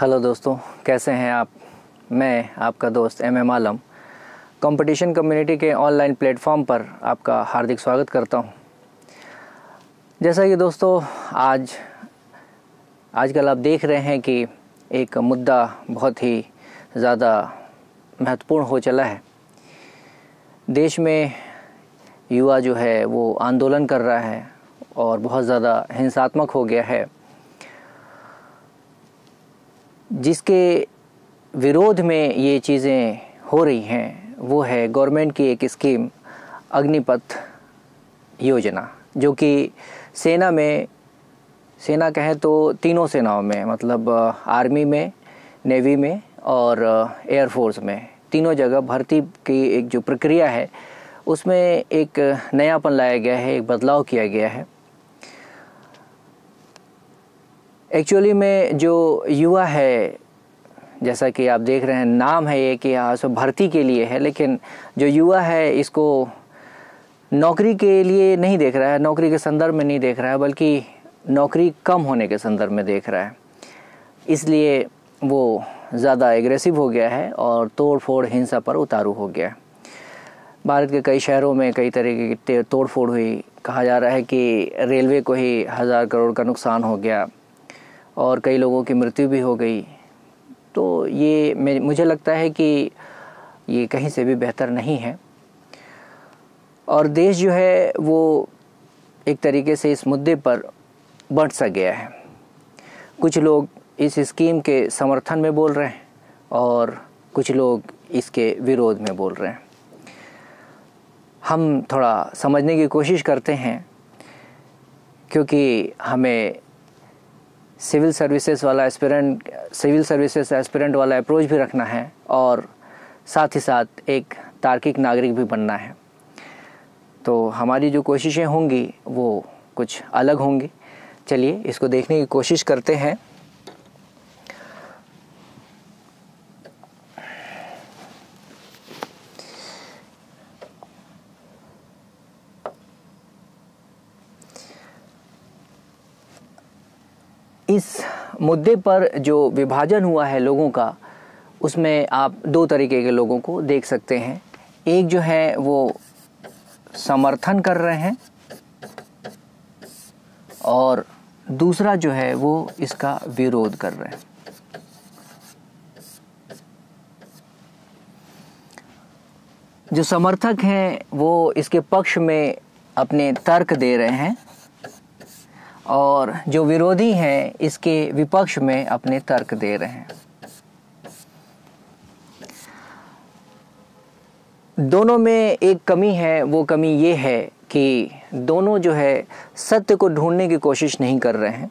Hello दोस्तों, कैसे हैं आप। मैं आपका दोस्त MM आलम कंपटीशन कम्युनिटी के ऑनलाइन प्लेटफॉर्म पर आपका हार्दिक स्वागत करता हूं। जैसा कि दोस्तों आजकल आप देख रहे हैं कि एक मुद्दा बहुत ही ज़्यादा महत्वपूर्ण हो चला है। देश में युवा जो है वो आंदोलन कर रहा है और बहुत ज़्यादा हिंसात्मक हो गया है, जिसके विरोध में ये चीज़ें हो रही हैं। वो है गवर्नमेंट की एक स्कीम अग्निपथ योजना, जो कि सेना कहें तो तीनों सेनाओं में, मतलब आर्मी में, नेवी में और एयरफोर्स में, तीनों जगह भर्ती की एक जो प्रक्रिया है उसमें एक नयापन लाया गया है, एक बदलाव किया गया है। एक्चुअली में जो युवा है, जैसा कि आप देख रहे हैं, नाम है ये कि यहाँ सब भर्ती के लिए है, लेकिन जो युवा है इसको नौकरी के लिए नहीं देख रहा है, नौकरी के संदर्भ में नहीं देख रहा है, बल्कि नौकरी कम होने के संदर्भ में देख रहा है। इसलिए वो ज़्यादा एग्रेसिव हो गया है और तोड़फोड़ हिंसा पर उतारू हो गया है। भारत के कई शहरों में कई तरीके की तोड़फोड़ हुई। कहा जा रहा है कि रेलवे को ही 1000 करोड़ का नुकसान हो गया और कई लोगों की मृत्यु भी हो गई। तो ये मुझे लगता है कि ये कहीं से भी बेहतर नहीं है और देश जो है वो एक तरीके से इस मुद्दे पर बंट सा गया है। कुछ लोग इस स्कीम के समर्थन में बोल रहे हैं और कुछ लोग इसके विरोध में बोल रहे हैं। हम थोड़ा समझने की कोशिश करते हैं, क्योंकि हमें सिविल सर्विसेज एस्पिरेंट वाला अप्रोच भी रखना है और साथ ही साथ एक तार्किक नागरिक भी बनना है। तो हमारी जो कोशिशें होंगी वो कुछ अलग होंगी। चलिए इसको देखने की कोशिश करते हैं। इस मुद्दे पर जो विभाजन हुआ है लोगों का, उसमें आप दो तरीके के लोगों को देख सकते हैं। एक जो है वो समर्थन कर रहे हैं और दूसरा जो है वो इसका विरोध कर रहे हैं। जो समर्थक हैं वो इसके पक्ष में अपने तर्क दे रहे हैं और जो विरोधी हैं इसके विपक्ष में अपने तर्क दे रहे हैं। दोनों में एक कमी है, वो कमी ये है कि दोनों जो है सत्य को ढूंढने की कोशिश नहीं कर रहे हैं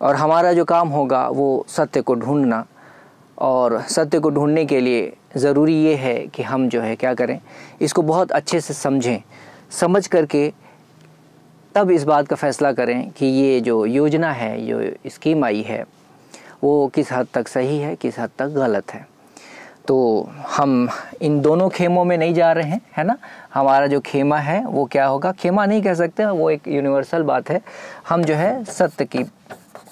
और हमारा जो काम होगा वो सत्य को ढूंढना, और सत्य को ढूंढने के लिए ज़रूरी ये है कि हम जो है क्या करें, इसको बहुत अच्छे से समझें, समझ करके तब इस बात का फैसला करें कि ये जो योजना है, जो स्कीम आई है, वो किस हद तक सही है, किस हद तक गलत है। तो हम इन दोनों खेमों में नहीं जा रहे हैं, है ना। हमारा जो खेमा है वो क्या होगा, खेमा नहीं कह सकते, वो एक यूनिवर्सल बात है। हम जो है सत्य की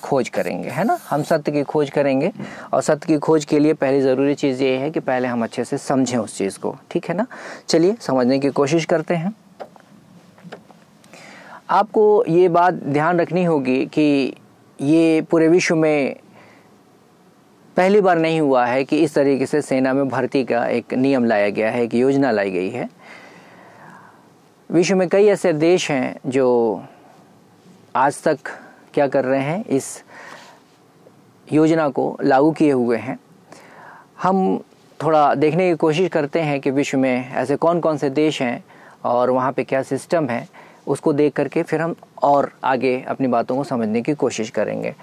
खोज करेंगे, है ना, हम सत्य की खोज करेंगे। और सत्य की खोज के लिए पहली ज़रूरी चीज़ ये है कि पहले हम अच्छे से समझें उस चीज़ को, ठीक है ना। चलिए समझने की कोशिश करते हैं। आपको ये बात ध्यान रखनी होगी कि ये पूरे विश्व में पहली बार नहीं हुआ है कि इस तरीके से सेना में भर्ती का एक नियम लाया गया है, एक योजना लाई गई है। विश्व में कई ऐसे देश हैं जो आज तक क्या कर रहे हैं, इस योजना को लागू किए हुए हैं। हम थोड़ा देखने की कोशिश करते हैं कि विश्व में ऐसे कौन कौन से देश हैं और वहाँ पे क्या सिस्टम है, उसको देख करके फिर हम और आगे अपनी बातों को समझने की कोशिश करेंगे।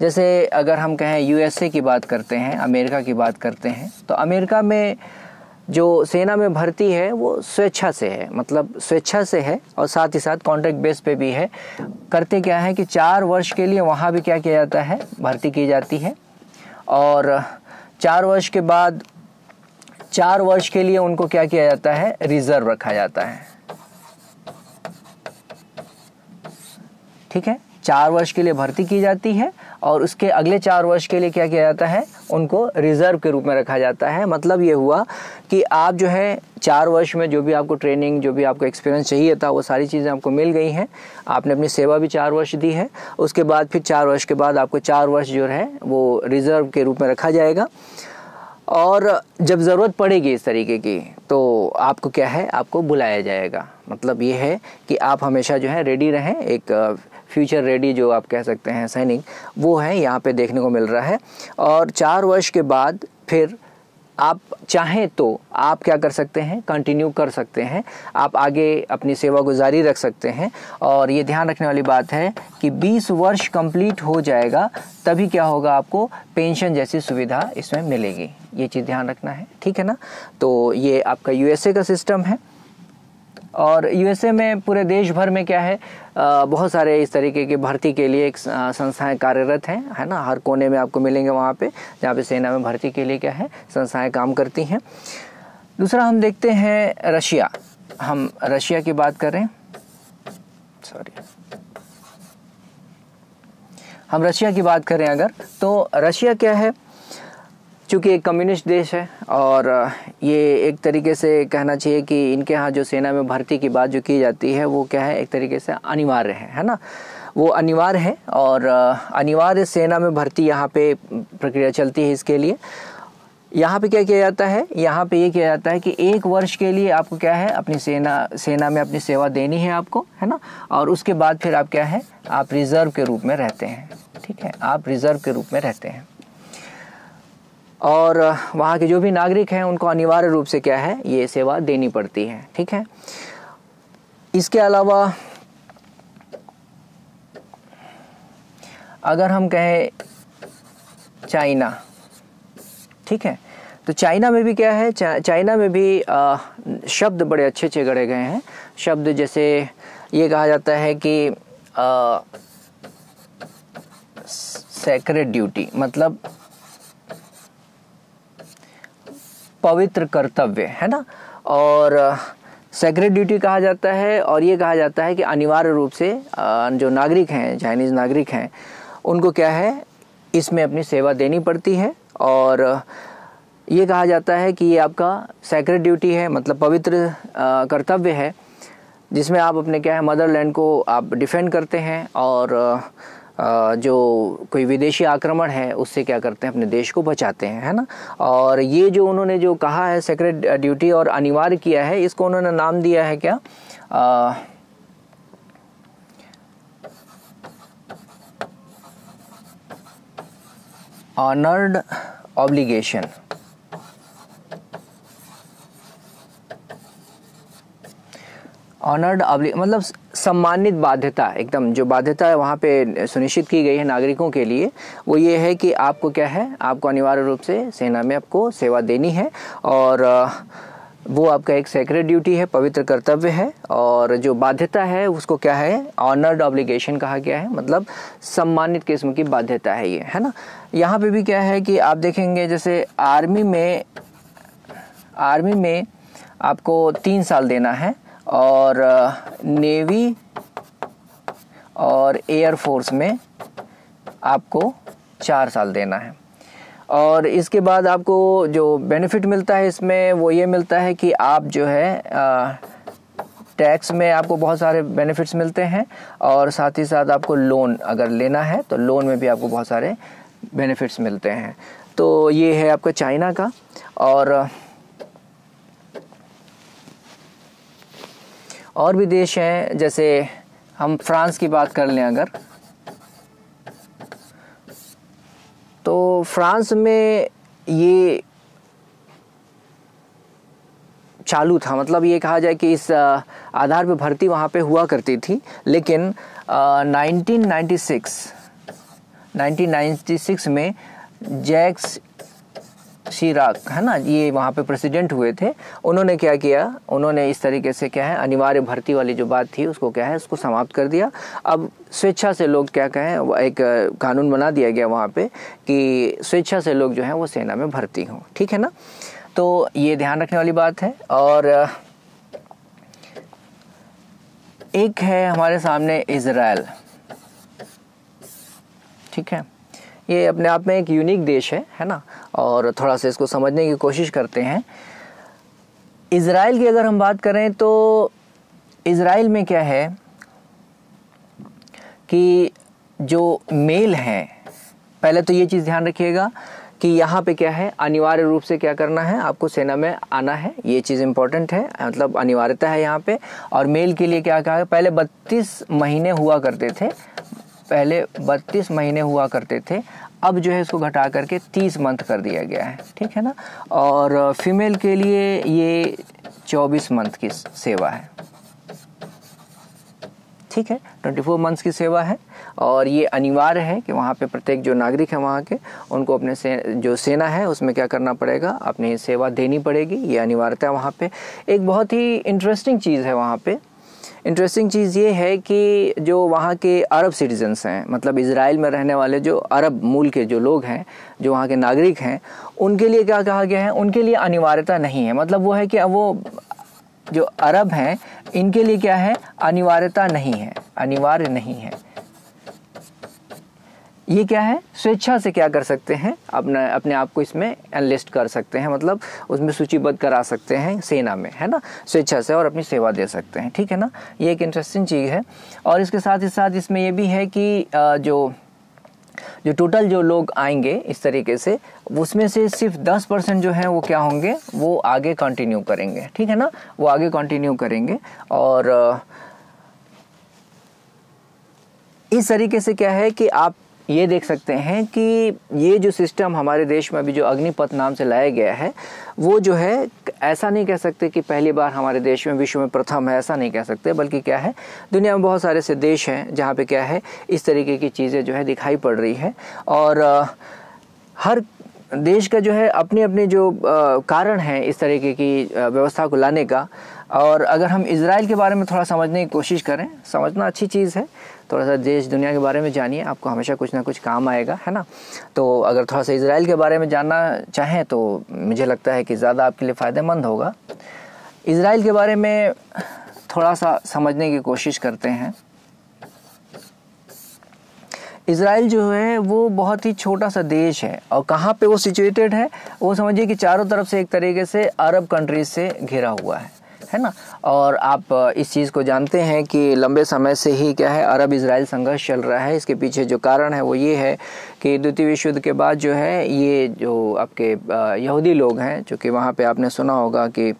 जैसे अगर हम कहें USA की बात करते हैं, अमेरिका की बात करते हैं, तो अमेरिका में जो सेना में भर्ती है वो स्वेच्छा से है, मतलब स्वेच्छा से है और साथ ही साथ कॉन्ट्रैक्ट बेस पे भी है। करते क्या है कि 4 वर्ष के लिए वहाँ भी क्या किया जाता है, भर्ती की जाती है और 4 वर्ष के बाद 4 वर्ष के लिए उनको क्या किया जाता है, रिज़र्व रखा जाता है, ठीक है। 4 वर्ष के लिए भर्ती की जाती है और उसके अगले 4 वर्ष के लिए क्या किया जाता है, उनको रिजर्व के रूप में रखा जाता है। मतलब ये हुआ कि आप जो है 4 वर्ष में जो भी आपको ट्रेनिंग, जो भी आपको एक्सपीरियंस चाहिए था, वो सारी चीज़ें आपको मिल गई हैं। आपने अपनी सेवा भी 4 वर्ष दी है। उसके बाद फिर 4 वर्ष के बाद आपको 4 वर्ष जो है वो रिज़र्व के रूप में रखा जाएगा और जब ज़रूरत पड़ेगी इस तरीके की तो आपको क्या है, आपको बुलाया जाएगा। मतलब ये है कि आप हमेशा जो है रेडी रहें। एक फ्यूचर रेडी जो आप कह सकते हैं सैनिक, वो है यहाँ पे देखने को मिल रहा है। और 4 वर्ष के बाद फिर आप चाहें तो आप क्या कर सकते हैं, कंटिन्यू कर सकते हैं, आप आगे अपनी सेवा को जारी रख सकते हैं। और ये ध्यान रखने वाली बात है कि 20 वर्ष कंप्लीट हो जाएगा तभी क्या होगा, आपको पेंशन जैसी सुविधा इसमें मिलेगी। ये चीज़ ध्यान रखना है, ठीक है ना। तो ये आपका यूएसए का सिस्टम है और यूएसए में पूरे देश भर में क्या है, बहुत सारे इस तरीके के भर्ती के लिए एक संस्थाएं कार्यरत हैं, है ना। हर कोने में आपको मिलेंगे वहाँ पे, जहाँ पे सेना में भर्ती के लिए क्या है संस्थाएं काम करती हैं। दूसरा हम देखते हैं रशिया, हम रशिया की बात करें, अगर तो रशिया क्या है, चूँकि एक कम्युनिस्ट देश है और ये एक तरीके से कहना चाहिए कि इनके यहाँ जो सेना में भर्ती की बात जो की जाती है वो क्या है, एक तरीके से अनिवार्य है ना, वो अनिवार्य है। और अनिवार्य सेना में भर्ती यहाँ पे प्रक्रिया चलती है। इसके लिए यहाँ पे क्या किया जाता है, यहाँ पे ये किया जाता है कि 1 वर्ष के लिए आपको क्या है अपनी सेना में अपनी सेवा देनी है आपको, है ना। और उसके बाद फिर आप क्या है, आप रिज़र्व के रूप में रहते हैं, ठीक है, आप रिज़र्व के रूप में रहते हैं। और वहाँ के जो भी नागरिक हैं उनको अनिवार्य रूप से क्या है, ये सेवा देनी पड़ती है, ठीक है। इसके अलावा अगर हम कहें चाइना, ठीक है, तो चाइना में भी क्या है, चाइना में भी शब्द बड़े अच्छे गढ़े गए हैं। शब्द जैसे ये कहा जाता है कि सेक्रेड ड्यूटी, मतलब पवित्र कर्तव्य, है ना। और सेक्रेड ड्यूटी कहा जाता है और ये कहा जाता है कि अनिवार्य रूप से जो नागरिक हैं, चाइनीज़ नागरिक हैं, उनको क्या है इसमें अपनी सेवा देनी पड़ती है। और ये कहा जाता है कि ये आपका सेक्रेड ड्यूटी है, मतलब पवित्र कर्तव्य है, जिसमें आप अपने क्या है मदरलैंड को आप डिफेंड करते हैं और जो कोई विदेशी आक्रमण है उससे क्या करते हैं, अपने देश को बचाते हैं, है ना। और ये जो उन्होंने जो कहा है सेक्रेड ड्यूटी और अनिवार्य किया है, इसको उन्होंने नाम दिया है क्या, ऑनर्ड ऑब्लिगेशन। ऑनर्ड मतलब सम्मानित बाध्यता, एकदम जो बाध्यता है वहाँ पे सुनिश्चित की गई है नागरिकों के लिए, वो ये है कि आपको क्या है, आपको अनिवार्य रूप से सेना में आपको सेवा देनी है और वो आपका एक सेक्रेड ड्यूटी है, पवित्र कर्तव्य है। और जो बाध्यता है उसको क्या है, ऑनर्ड ऑब्लिगेशन कहा गया है, मतलब सम्मानित किस्म की बाध्यता है ये, है ना। यहाँ पर भी क्या है कि आप देखेंगे जैसे आर्मी में आपको 3 साल देना है और नेवी और एयरफोर्स में आपको 4 साल देना है। और इसके बाद आपको जो बेनिफिट मिलता है इसमें, वो ये मिलता है कि आप जो है टैक्स में आपको बहुत सारे बेनिफिट्स मिलते हैं और साथ ही साथ आपको लोन अगर लेना है तो लोन में भी आपको बहुत सारे बेनिफिट्स मिलते हैं। तो ये है आपका चाइना का। और भी देश हैं, जैसे हम फ्रांस की बात कर लें अगर, तो फ्रांस में ये चालू था, मतलब ये कहा जाए कि इस आधार पर भर्ती वहाँ पे हुआ करती थी। लेकिन 1996 में जैक्स शिराक, है ना, ये वहाँ पे प्रेसिडेंट हुए थे। उन्होंने क्या किया, उन्होंने इस तरीके से क्या है अनिवार्य भर्ती वाली जो बात थी उसको क्या है उसको समाप्त कर दिया। अब स्वेच्छा से लोग क्या कहें, एक कानून बना दिया गया वहाँ पे कि स्वेच्छा से लोग जो हैं वो सेना में भर्ती हों, ठीक है ना। तो ये ध्यान रखने वाली बात है। और एक है हमारे सामने इजराइल, ठीक है, ये अपने आप में एक यूनिक देश है ना, और थोड़ा सा इसको समझने की कोशिश करते हैं। इज़राइल की अगर हम बात करें तो इज़राइल में क्या है कि जो मेल हैं, पहले तो ये चीज़ ध्यान रखिएगा कि यहाँ पे क्या है, अनिवार्य रूप से क्या करना है, आपको सेना में आना है, ये चीज़ इम्पॉर्टेंट है, मतलब अनिवार्यता है यहाँ पे। और मेल के लिए क्या कहा, पहले 32 महीने हुआ करते थे, पहले 32 महीने हुआ करते थे, अब जो है इसको घटा करके 30 मंथ कर दिया गया है, ठीक है ना। और फीमेल के लिए ये 24 मंथ की सेवा है, ठीक है, 24 मंथ्स की सेवा है। और ये अनिवार्य है कि वहाँ पे प्रत्येक जो नागरिक है वहाँ के, उनको अपने जो सेना है उसमें क्या करना पड़ेगा, अपनी सेवा देनी पड़ेगी, ये अनिवार्यता है वहाँ पे। एक बहुत ही इंटरेस्टिंग चीज़ है वहाँ पे, इंटरेस्टिंग चीज़ ये है कि जो वहाँ के अरब सिटीजन्स हैं, मतलब इज़राइल में रहने वाले जो अरब मूल के जो लोग हैं, जो वहाँ के नागरिक हैं, उनके लिए क्या कहा गया है, उनके लिए अनिवार्यता नहीं है, मतलब वो है कि वो जो अरब हैं इनके लिए क्या है, अनिवार्यता नहीं है, अनिवार्य नहीं है, ये क्या है, स्वेच्छा से क्या कर सकते हैं, अपने आप को इसमें एनलिस्ट कर सकते हैं, मतलब उसमें सूचीबद्ध करा सकते हैं सेना में, है ना, स्वेच्छा से, और अपनी सेवा दे सकते हैं, ठीक है ना। ये एक इंटरेस्टिंग चीज़ है। और इसके साथ ही साथ इसमें यह भी है कि जो टोटल जो लोग आएंगे इस तरीके से, उसमें से सिर्फ 10% जो हैं वो क्या होंगे, वो आगे कंटिन्यू करेंगे, ठीक है ना, वो आगे कंटिन्यू करेंगे। और इस तरीके से क्या है कि आप ये देख सकते हैं कि ये जो सिस्टम हमारे देश में अभी जो अग्निपथ नाम से लाया गया है, वो जो है ऐसा नहीं कह सकते कि पहली बार हमारे देश में, विश्व में प्रथम है, ऐसा नहीं कह सकते, बल्कि क्या है, दुनिया में बहुत सारे ऐसे देश हैं जहाँ पे क्या है इस तरीके की चीज़ें जो है दिखाई पड़ रही हैं। और हर देश का जो है अपने अपने जो कारण हैं इस तरीके की व्यवस्था को लाने का। और अगर हम इज़राइल के बारे में थोड़ा समझने की कोशिश करें, समझना अच्छी चीज़ है, थोड़ा सा देश दुनिया के बारे में जानिए, आपको हमेशा कुछ ना कुछ काम आएगा, है ना। तो अगर थोड़ा सा इज़राइल के बारे में जानना चाहें तो मुझे लगता है कि ज़्यादा आपके लिए फ़ायदेमंद होगा। इज़राइल के बारे में थोड़ा सा समझने की कोशिश करते हैं। इज़राइल जो है वो बहुत ही छोटा सा देश है, और कहाँ पे वो सिचुएटेड है, वो समझिए कि चारों तरफ से एक तरीके से अरब कंट्रीज से घिरा हुआ है ना। और आप इस चीज़ को जानते हैं कि लंबे समय से ही क्या है, अरब इज़राइल संघर्ष चल रहा है। इसके पीछे जो कारण है वो ये है कि द्वितीय विश्व युद्ध के बाद जो है ये जो आपके यहूदी लोग हैं, जो कि वहाँ पे आपने सुना होगा कि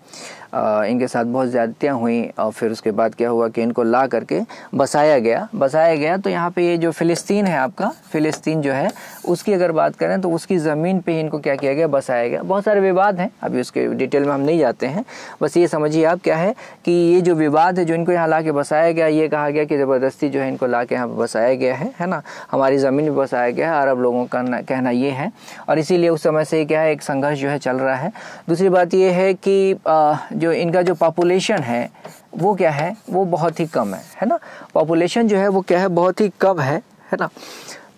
इनके साथ बहुत ज़्यादतियाँ हुई, और फिर उसके बाद क्या हुआ कि इनको ला करके बसाया गया। तो यहाँ पे ये जो फ़िलिस्तीन है, आपका फ़िलिस्तीन जो है उसकी अगर बात करें तो उसकी ज़मीन पे इनको क्या किया गया, बसाया गया। बहुत सारे विवाद हैं, अभी उसके डिटेल में हम नहीं जाते हैं, बस ये समझिए आप क्या है कि ये जो विवाद है जो इनको यहाँ ला के बसाया गया, ये कहा गया कि ज़बरदस्ती जो है इनको ला के यहाँ बसाया गया है ना, हमारी ज़मीन पर बसाया गया है, अरब लोगों का कहना ये है। और इसीलिए उस समय से क्या है एक संघर्ष जो है चल रहा है। दूसरी बात ये है कि जो इनका जो पॉपुलेशन है वो क्या है, वो बहुत ही कम है ना, पॉपुलेशन जो है वो क्या है बहुत ही कम है ना।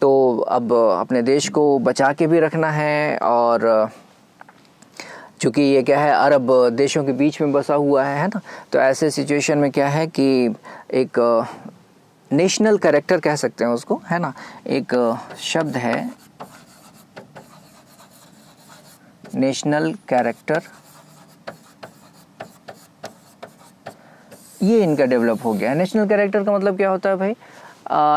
तो अब अपने देश को बचा के भी रखना है, और चूँकि ये क्या है अरब देशों के बीच में बसा हुआ है ना, तो ऐसे सिचुएशन में क्या है कि एक नेशनल कैरेक्टर कह सकते हैं उसको, है ना, एक शब्द है नेशनल कैरेक्टर, ये इनका डेवलप हो गया है। नेशनल कैरेक्टर का मतलब क्या होता है भाई,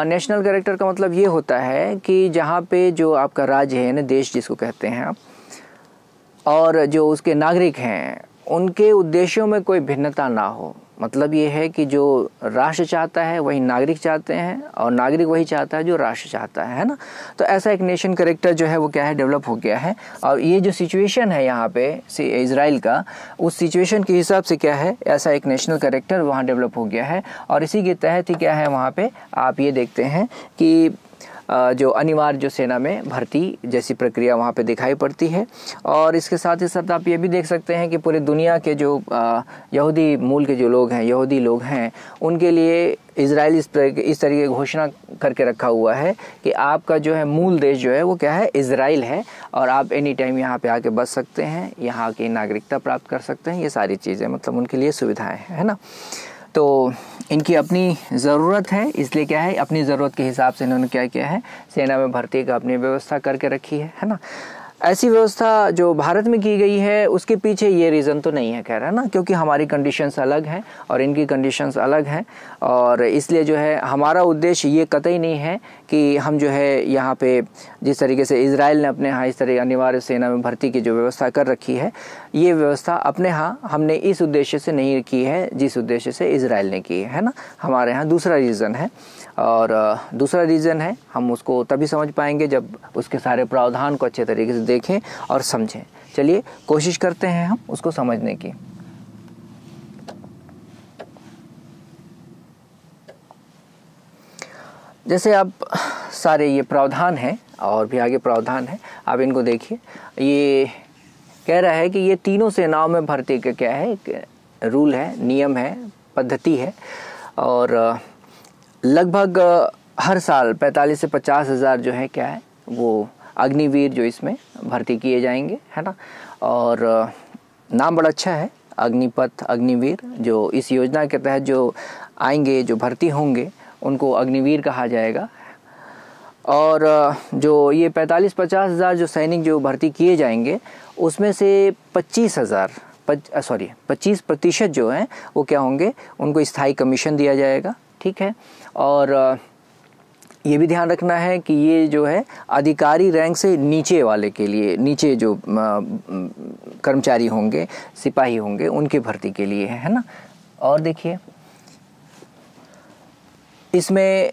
नेशनल कैरेक्टर का मतलब ये होता है कि जहाँ पे जो आपका राज्य है, यानी देश जिसको कहते हैं आप, और जो उसके नागरिक हैं उनके उद्देश्यों में कोई भिन्नता ना हो। मतलब ये है कि जो राष्ट्र चाहता है वही नागरिक चाहते हैं, और नागरिक वही चाहता है जो राष्ट्र चाहता है ना। तो ऐसा एक नेशन कैरेक्टर जो है वो क्या है डेवलप हो गया है। और ये जो सिचुएशन है यहाँ पे इज़राइल का, उस सिचुएशन के हिसाब से क्या है ऐसा एक नेशनल कैरेक्टर वहाँ डेवलप हो गया है। और इसी के तहत ही क्या है वहाँ पर आप ये देखते हैं कि जो अनिवार्य जो सेना में भर्ती जैसी प्रक्रिया वहाँ पे दिखाई पड़ती है। और इसके साथ ही साथ आप ये भी देख सकते हैं कि पूरी दुनिया के जो यहूदी मूल के जो लोग हैं, यहूदी लोग हैं, उनके लिए इज़राइल इस तरीके की घोषणा करके रखा हुआ है कि आपका जो है मूल देश जो है वो क्या है, इज़राइल है, और आप एनी टाइम यहाँ पे आके बस सकते हैं, यहाँ की नागरिकता प्राप्त कर सकते हैं, ये सारी चीज़ें मतलब उनके लिए सुविधाएँ हैं, है ना। तो इनकी अपनी ज़रूरत है, इसलिए क्या है, अपनी ज़रूरत के हिसाब से इन्होंने क्या किया है, सेना में भर्ती का अपनी व्यवस्था करके रखी है ना। ऐसी व्यवस्था जो भारत में की गई है उसके पीछे ये रीज़न तो नहीं है, कह रहा है ना, क्योंकि हमारी कंडीशंस अलग हैं और इनकी कंडीशंस अलग हैं, और इसलिए जो है हमारा उद्देश्य ये कतई नहीं है कि हम जो है यहाँ पे जिस तरीके से इजराइल ने अपने यहाँ इस तरह अनिवार्य सेना में भर्ती की जो व्यवस्था कर रखी है, ये व्यवस्था अपने यहाँ हमने इस उद्देश्य से नहीं की है जिस उद्देश्य से इजराइल ने की है ना। हमारे यहाँ दूसरा रीज़न है, और दूसरा रीज़न है हम उसको तभी समझ पाएंगे जब उसके सारे प्रावधान को अच्छे तरीके से देखें और समझें। चलिए कोशिश करते हैं हम उसको समझने की। जैसे आप सारे ये प्रावधान हैं और भी आगे प्रावधान हैं, आप इनको देखिए। ये कह रहा है कि ये तीनों सेनाओं में भर्ती का क्या है, एक रूल है, नियम है, पद्धति है, और लगभग हर साल 45 से 50 हज़ार जो है क्या है वो अग्निवीर जो इसमें भर्ती किए जाएंगे, है ना। और नाम बड़ा अच्छा है, अग्निपथ अग्निवीर। जो इस योजना के तहत जो आएंगे, जो भर्ती होंगे, उनको अग्निवीर कहा जाएगा। और जो ये 45-50 हज़ार जो सैनिक जो भर्ती किए जाएंगे, उसमें से 25% जो हैं वो क्या होंगे, उनको स्थायी कमीशन दिया जाएगा, ठीक है। और ये भी ध्यान रखना है कि ये जो है अधिकारी रैंक से नीचे वाले के लिए, नीचे जो कर्मचारी होंगे, सिपाही होंगे, उनकी भर्ती के लिए है ना। और देखिए इसमें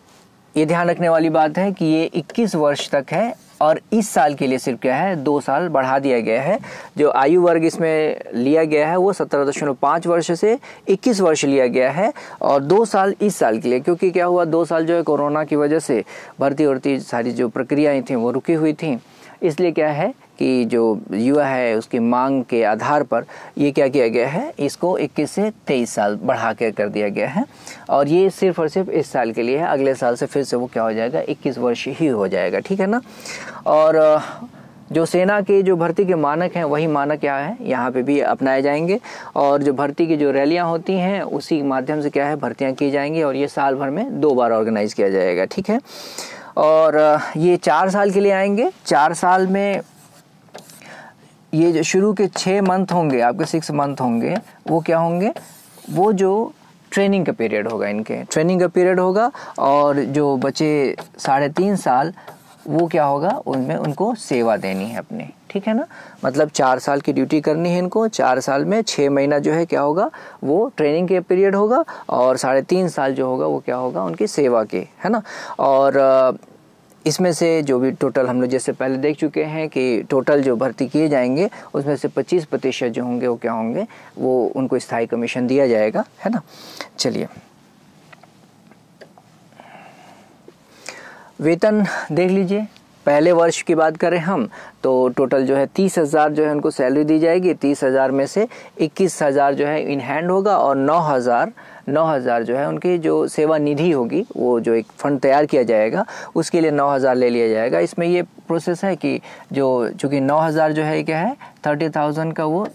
ये ध्यान रखने वाली बात है कि ये 21 वर्ष तक है, और इस साल के लिए सिर्फ क्या है 2 साल बढ़ा दिया गया है। जो आयु वर्ग इसमें लिया गया है वो 17.5 वर्ष से 21 वर्ष लिया गया है, और 2 साल इस साल के लिए, क्योंकि क्या हुआ 2 साल जो है कोरोना की वजह से भर्ती उर्ती सारी जो प्रक्रियाएं थी वो रुकी हुई थी। इसलिए क्या है कि जो युवा है उसकी मांग के आधार पर ये क्या किया गया है, इसको 21 से 23 साल बढ़ा के कर दिया गया है, और ये सिर्फ और सिर्फ इस साल के लिए है। अगले साल से फिर से वो क्या हो जाएगा, 21 वर्ष ही हो जाएगा, ठीक है ना। और जो सेना के जो भर्ती के मानक हैं वही मानक क्या है यहाँ पे भी अपनाए जाएंगे, और जो भर्ती की जो रैलियाँ होती हैं उसी माध्यम से क्या है भर्तियाँ की जाएंगी, और ये साल भर में 2 बार ऑर्गेनाइज़ किया जाएगा, ठीक है। और ये 4 साल के लिए आएंगे। 4 साल में ये जो शुरू के 6 मंथ होंगे, आपके 6 मंथ होंगे, वो क्या होंगे, वो जो ट्रेनिंग का पीरियड होगा, इनके ट्रेनिंग का पीरियड होगा। और जो बचे 3.5 साल वो क्या होगा, उनमें उनको सेवा देनी है अपनी, ठीक है ना। मतलब 4 साल की ड्यूटी करनी है इनको। 4 साल में 6 महीना जो है क्या होगा, वो ट्रेनिंग के पीरियड होगा, और 3.5 साल जो होगा वो क्या होगा, उनकी सेवा के, है ना। और इसमें से जो भी टोटल हम लोग जैसे पहले देख चुके हैं कि टोटल जो भर्ती किए जाएंगे उसमें से 25% जो होंगे वो क्या होंगे, वो उनको स्थायी कमीशन दिया जाएगा, है ना। चलिए वेतन देख लीजिए। पहले वर्ष की बात करें हम तो टोटल जो है 30,000 जो है उनको सैलरी दी जाएगी। 30,000 में से 21,000 जो है इन हैंड होगा, और 9,000 जो है उनकी जो सेवा निधि होगी, वो जो एक फंड तैयार किया जाएगा उसके लिए 9,000 ले लिया जाएगा। इसमें ये प्रोसेस है कि जो चूँकि 9,000 जो है क्या है 30,000 का, वो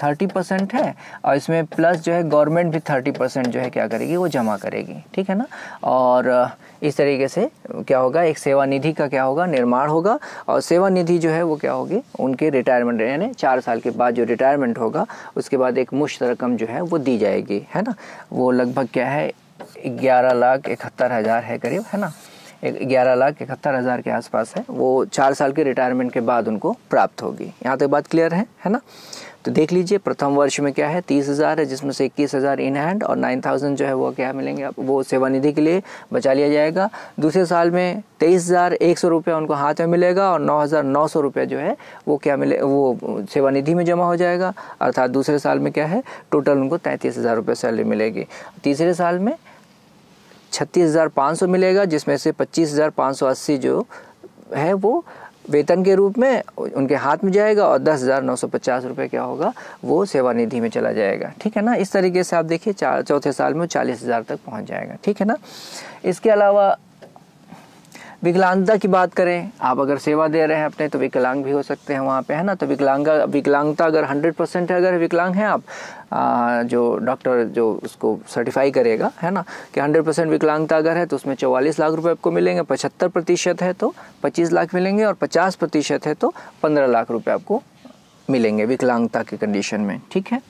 30% है, और इसमें प्लस जो है गवर्नमेंट भी 30% जो है क्या करेगी, वो जमा करेगी, ठीक है ना। और इस तरीके से क्या होगा, एक सेवा निधि का क्या होगा, निर्माण होगा। और सेवा निधि जो है वो क्या होगी, उनके रिटायरमेंट, यानी 4 साल के बाद जो रिटायरमेंट होगा उसके बाद एक मुश्त रकम जो है वो दी जाएगी, है ना। वो लगभग क्या है 11,71,000 है करीब, है ना, 11,71,000 के आसपास है। वो 4 साल के रिटायरमेंट के बाद उनको प्राप्त होगी। यहाँ तक बात क्लियर है ना। तो देख लीजिए प्रथम वर्ष में क्या है 30,000 है, जिसमें से 21,000 इन हैंड और 9,000 जो है वो क्या मिलेंगे आप, वो सेवा निधि के लिए बचा लिया जाएगा। दूसरे साल में 23,100 रुपया उनको हाथ में मिलेगा, और 9,900 रुपया जो है वो क्या मिले, वो सेवा निधि में जमा हो जाएगा। अर्थात दूसरे साल में क्या है टोटल उनको 33,000 रुपये सैलरी मिलेगी। तीसरे साल में 36,500 मिलेगा, जिसमें से 25,580 जो है वो वेतन के रूप में उनके हाथ में जाएगा, और 10,950 रुपये क्या होगा, वो सेवा निधि में चला जाएगा, ठीक है ना। इस तरीके से आप देखिए चौथे साल में 40,000 तक पहुंच जाएगा, ठीक है ना। इसके अलावा विकलांगता की बात करें, आप अगर सेवा दे रहे हैं अपने तो विकलांग भी हो सकते हैं वहाँ पे, है ना। तो विकलांगता अगर 100% है, अगर विकलांग हैं आप, जो डॉक्टर जो उसको सर्टिफाई करेगा, है ना, कि 100% विकलांगता अगर है तो उसमें 44 लाख रुपए आपको मिलेंगे। 75% है तो 25 लाख मिलेंगे और 50% है तो 15 लाख रुपये आपको मिलेंगे विकलांगता की कंडीशन में, ठीक है।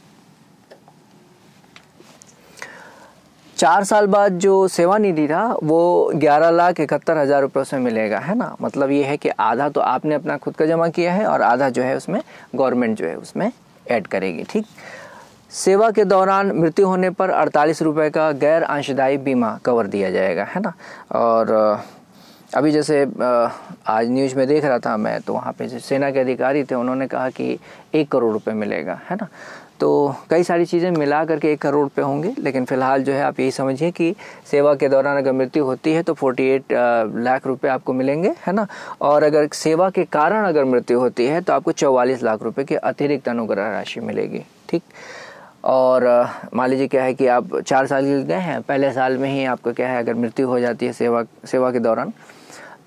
4 साल बाद जो सेवा निधि था वो 11,71,000 रुपये उसमें मिलेगा, है ना। मतलब ये है कि आधा तो आपने अपना खुद का जमा किया है और आधा जो है उसमें गवर्नमेंट जो है उसमें ऐड करेगी, ठीक। सेवा के दौरान मृत्यु होने पर 48 रुपये का गैर अंशदायी बीमा कवर दिया जाएगा, है ना। और अभी जैसे आज न्यूज़ में देख रहा था मैं, तो वहाँ पे सेना के अधिकारी थे, उन्होंने कहा कि 1 करोड़ रुपये मिलेगा, है ना। तो कई सारी चीज़ें मिला करके 1 करोड़ रुपये होंगे, लेकिन फ़िलहाल जो है आप यही समझिए कि सेवा के दौरान अगर मृत्यु होती है तो 48 लाख रुपए आपको मिलेंगे, है ना। और अगर सेवा के कारण अगर मृत्यु होती है तो आपको 44 लाख रुपए की अतिरिक्त अनुग्रह राशि मिलेगी, ठीक। और मान लीजिए क्या है कि आप 4 साल गए हैं, पहले साल में ही आपको क्या है, अगर मृत्यु हो जाती है सेवा के दौरान,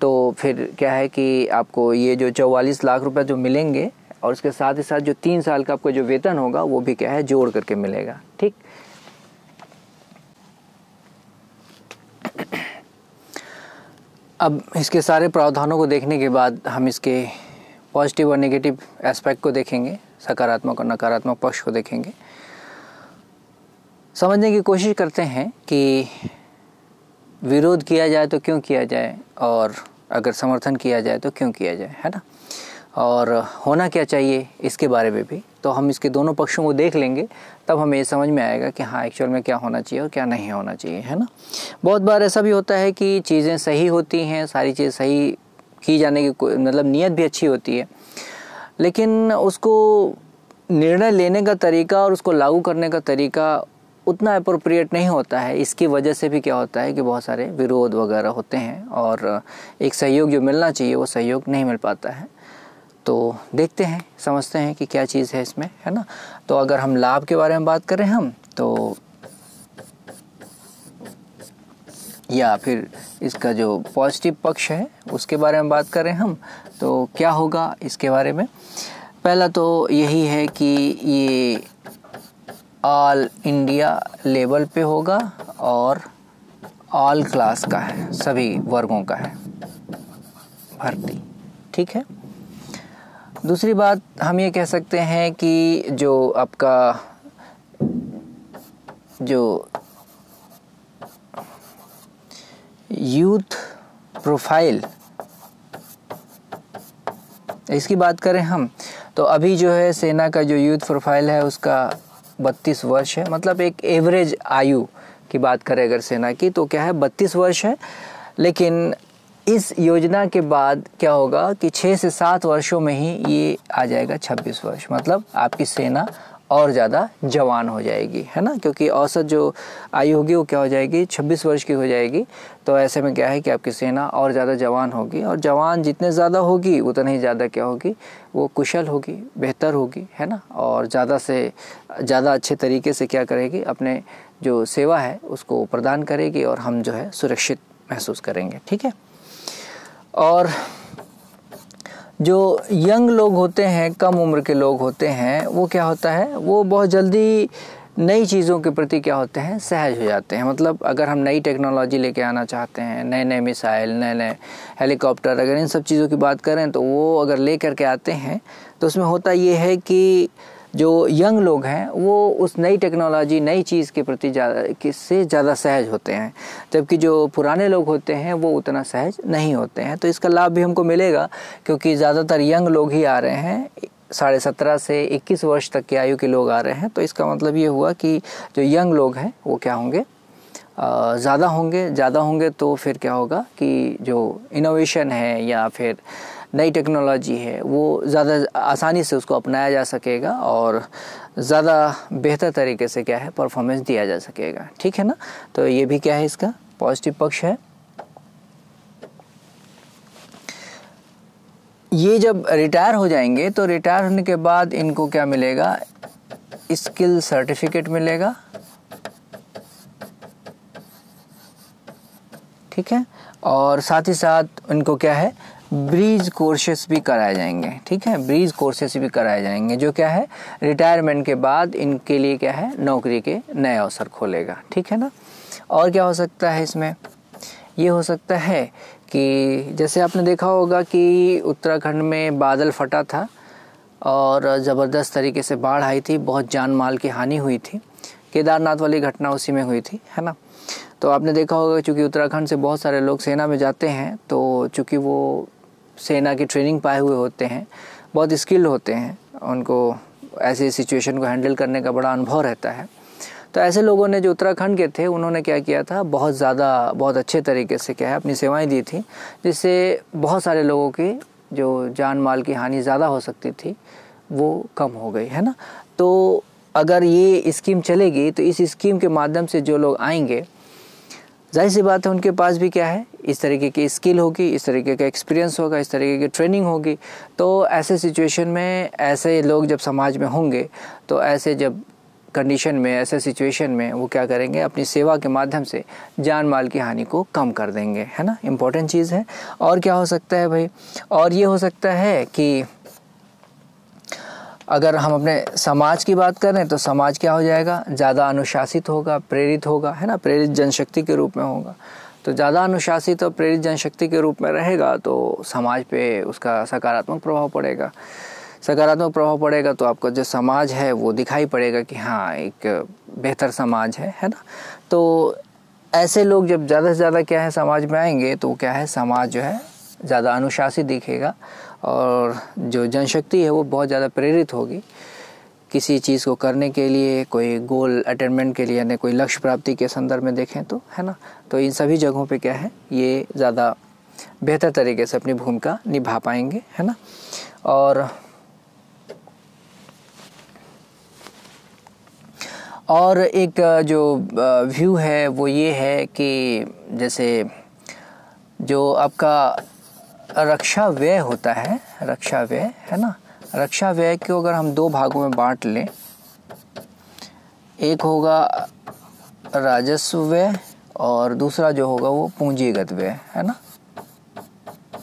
तो फिर क्या है कि आपको ये जो 44 लाख रुपये जो मिलेंगे और उसके साथ ही साथ जो 3 साल का आपको जो वेतन होगा वो भी क्या है जोड़ करके मिलेगा, ठीक। अब इसके सारे प्रावधानों को देखने के बाद हम इसके पॉजिटिव और नेगेटिव एस्पेक्ट को देखेंगे, सकारात्मक और नकारात्मक पक्ष को देखेंगे। समझने की कोशिश करते हैं कि विरोध किया जाए तो क्यों किया जाए और अगर समर्थन किया जाए तो क्यों किया जाए, है ना, और होना क्या चाहिए इसके बारे में भी। तो हम इसके दोनों पक्षों को देख लेंगे, तब हमें ये समझ में आएगा कि हाँ एक्चुअल में क्या होना चाहिए और क्या नहीं होना चाहिए, है ना। बहुत बार ऐसा भी होता है कि चीज़ें सही होती हैं, सारी चीज़ें सही की जाने की मतलब नीयत भी अच्छी होती है, लेकिन उसको निर्णय लेने का तरीका और उसको लागू करने का तरीका उतना अप्रोप्रिएट नहीं होता है। इसकी वजह से भी क्या होता है कि बहुत सारे विरोध वगैरह होते हैं और एक सहयोग जो मिलना चाहिए वो सहयोग नहीं मिल पाता है। तो देखते हैं, समझते हैं कि क्या चीज़ है इसमें, है ना। तो अगर हम लाभ के बारे में बात करें हम, तो या फिर इसका जो पॉजिटिव पक्ष है उसके बारे में बात करें हम, तो क्या होगा इसके बारे में। पहला तो यही है कि ये ऑल इंडिया लेवल पे होगा और ऑल क्लास का है, सभी वर्गों का है भर्ती, ठीक है। दूसरी बात हम ये कह सकते हैं कि जो आपका जो यूथ प्रोफाइल इसकी बात करें हम, तो अभी जो है सेना का जो यूथ प्रोफाइल है उसका 32 वर्ष है। मतलब एक एवरेज आयु की बात करें अगर सेना की तो क्या है 32 वर्ष है, लेकिन इस योजना के बाद क्या होगा कि 6 से 7 वर्षों में ही ये आ जाएगा 26 वर्ष। मतलब आपकी सेना और ज़्यादा जवान हो जाएगी, है ना, क्योंकि औसत जो आयु होगी वो क्या हो जाएगी 26 वर्ष की हो जाएगी। तो ऐसे में क्या है कि आपकी सेना और ज़्यादा जवान होगी, और जवान जितने ज़्यादा होगी उतना ही ज़्यादा क्या होगी वो कुशल होगी, बेहतर होगी, है ना, और ज़्यादा से ज़्यादा अच्छे तरीके से क्या करेगी अपने जो सेवा है उसको प्रदान करेगी और हम जो है सुरक्षित महसूस करेंगे, ठीक है। और जो यंग लोग होते हैं, कम उम्र के लोग होते हैं, वो क्या होता है वो बहुत जल्दी नई चीज़ों के प्रति क्या होते हैं सहज हो जाते हैं। मतलब अगर हम नई टेक्नोलॉजी लेके आना चाहते हैं, नए नए मिसाइल, नए नए हेलीकॉप्टर, अगर इन सब चीज़ों की बात करें तो वो अगर ले करके आते हैं तो उसमें होता ये है कि जो यंग लोग हैं वो उस नई टेक्नोलॉजी, नई चीज़ के प्रति ज़्यादा सहज होते हैं, जबकि जो पुराने लोग होते हैं वो उतना सहज नहीं होते हैं। तो इसका लाभ भी हमको मिलेगा क्योंकि ज़्यादातर यंग लोग ही आ रहे हैं, 17.5 से 21 वर्ष तक की आयु के लोग आ रहे हैं। तो इसका मतलब ये हुआ कि जो यंग लोग हैं वो क्या होंगे ज़्यादा होंगे। तो फिर क्या होगा कि जो इनोवेशन है या फिर नई टेक्नोलॉजी है वो ज़्यादा आसानी से उसको अपनाया जा सकेगा और ज़्यादा बेहतर तरीके से क्या है परफॉर्मेंस दिया जा सकेगा, ठीक है ना। तो ये भी क्या है इसका पॉजिटिव पक्ष है। ये जब रिटायर हो जाएंगे तो रिटायर होने के बाद इनको क्या मिलेगा, स्किल सर्टिफिकेट मिलेगा, ठीक ठीक है। और साथ ही साथ उनको क्या है, ब्रीज कोर्सेस भी कराए जाएंगे, ठीक है, ब्रीज कोर्सेस भी कराए जाएंगे, जो क्या है रिटायरमेंट के बाद इनके लिए क्या है नौकरी के नए अवसर खोलेगा, ठीक है ना। और क्या हो सकता है इसमें, ये हो सकता है कि जैसे आपने देखा होगा कि उत्तराखंड में बादल फटा था और ज़बरदस्त तरीके से बाढ़ आई थी, बहुत जान माल की हानि हुई थी, केदारनाथ वाली घटना उसी में हुई थी, है ना। तो आपने देखा होगा चूँकि उत्तराखंड से बहुत सारे लोग सेना में जाते हैं, तो चूँकि वो सेना की ट्रेनिंग पाए हुए होते हैं, बहुत स्किल्ड होते हैं, उनको ऐसी सिचुएशन को हैंडल करने का बड़ा अनुभव रहता है। तो ऐसे लोगों ने जो उत्तराखंड के थे उन्होंने क्या किया था, बहुत ज़्यादा बहुत अच्छे तरीके से क्या है अपनी सेवाएँ दी थी, जिससे बहुत सारे लोगों की जो जान माल की हानि ज़्यादा हो सकती थी वो कम हो गई, है ना। तो अगर ये स्कीम चलेगी तो इस स्कीम के माध्यम से जो लोग आएंगे जाहिर सी बात है उनके पास भी क्या है इस तरीके की स्किल होगी, इस तरीके का एक्सपीरियंस होगा, इस तरीके की ट्रेनिंग होगी। तो ऐसे सिचुएशन में ऐसे लोग जब समाज में होंगे तो ऐसे जब कंडीशन में ऐसे सिचुएशन में वो क्या करेंगे, अपनी सेवा के माध्यम से जान माल की हानि को कम कर देंगे, है ना, इम्पोर्टेंट चीज़ है। और क्या हो सकता है भाई, और ये हो सकता है कि अगर हम अपने समाज की बात करें तो समाज क्या हो जाएगा, ज़्यादा अनुशासित होगा, प्रेरित होगा, है ना, प्रेरित जनशक्ति के रूप में होगा। तो ज़्यादा अनुशासित और प्रेरित जनशक्ति के रूप में रहेगा तो समाज पे उसका सकारात्मक प्रभाव पड़ेगा, सकारात्मक प्रभाव पड़ेगा तो आपका जो समाज है वो दिखाई पड़ेगा कि हाँ एक बेहतर समाज है ना। तो ऐसे लोग जब ज़्यादा से ज़्यादा क्या है समाज में आएंगे तो क्या है समाज जो है ज़्यादा अनुशासित दिखेगा और जो जनशक्ति है वो बहुत ज़्यादा प्रेरित होगी किसी चीज़ को करने के लिए, कोई गोल अटेनमेंट के लिए, यानी कोई लक्ष्य प्राप्ति के संदर्भ में देखें तो, है ना। तो इन सभी जगहों पे क्या है ये ज़्यादा बेहतर तरीके से अपनी भूमिका निभा पाएंगे, है ना। और एक जो व्यू है वो ये है कि जैसे जो आपका रक्षा व्यय होता है, रक्षा व्यय, है ना, रक्षा व्यय को अगर हम दो भागों में बांट लें, एक होगा राजस्व व्यय और दूसरा जो होगा वो पूंजीगत व्यय, है ना,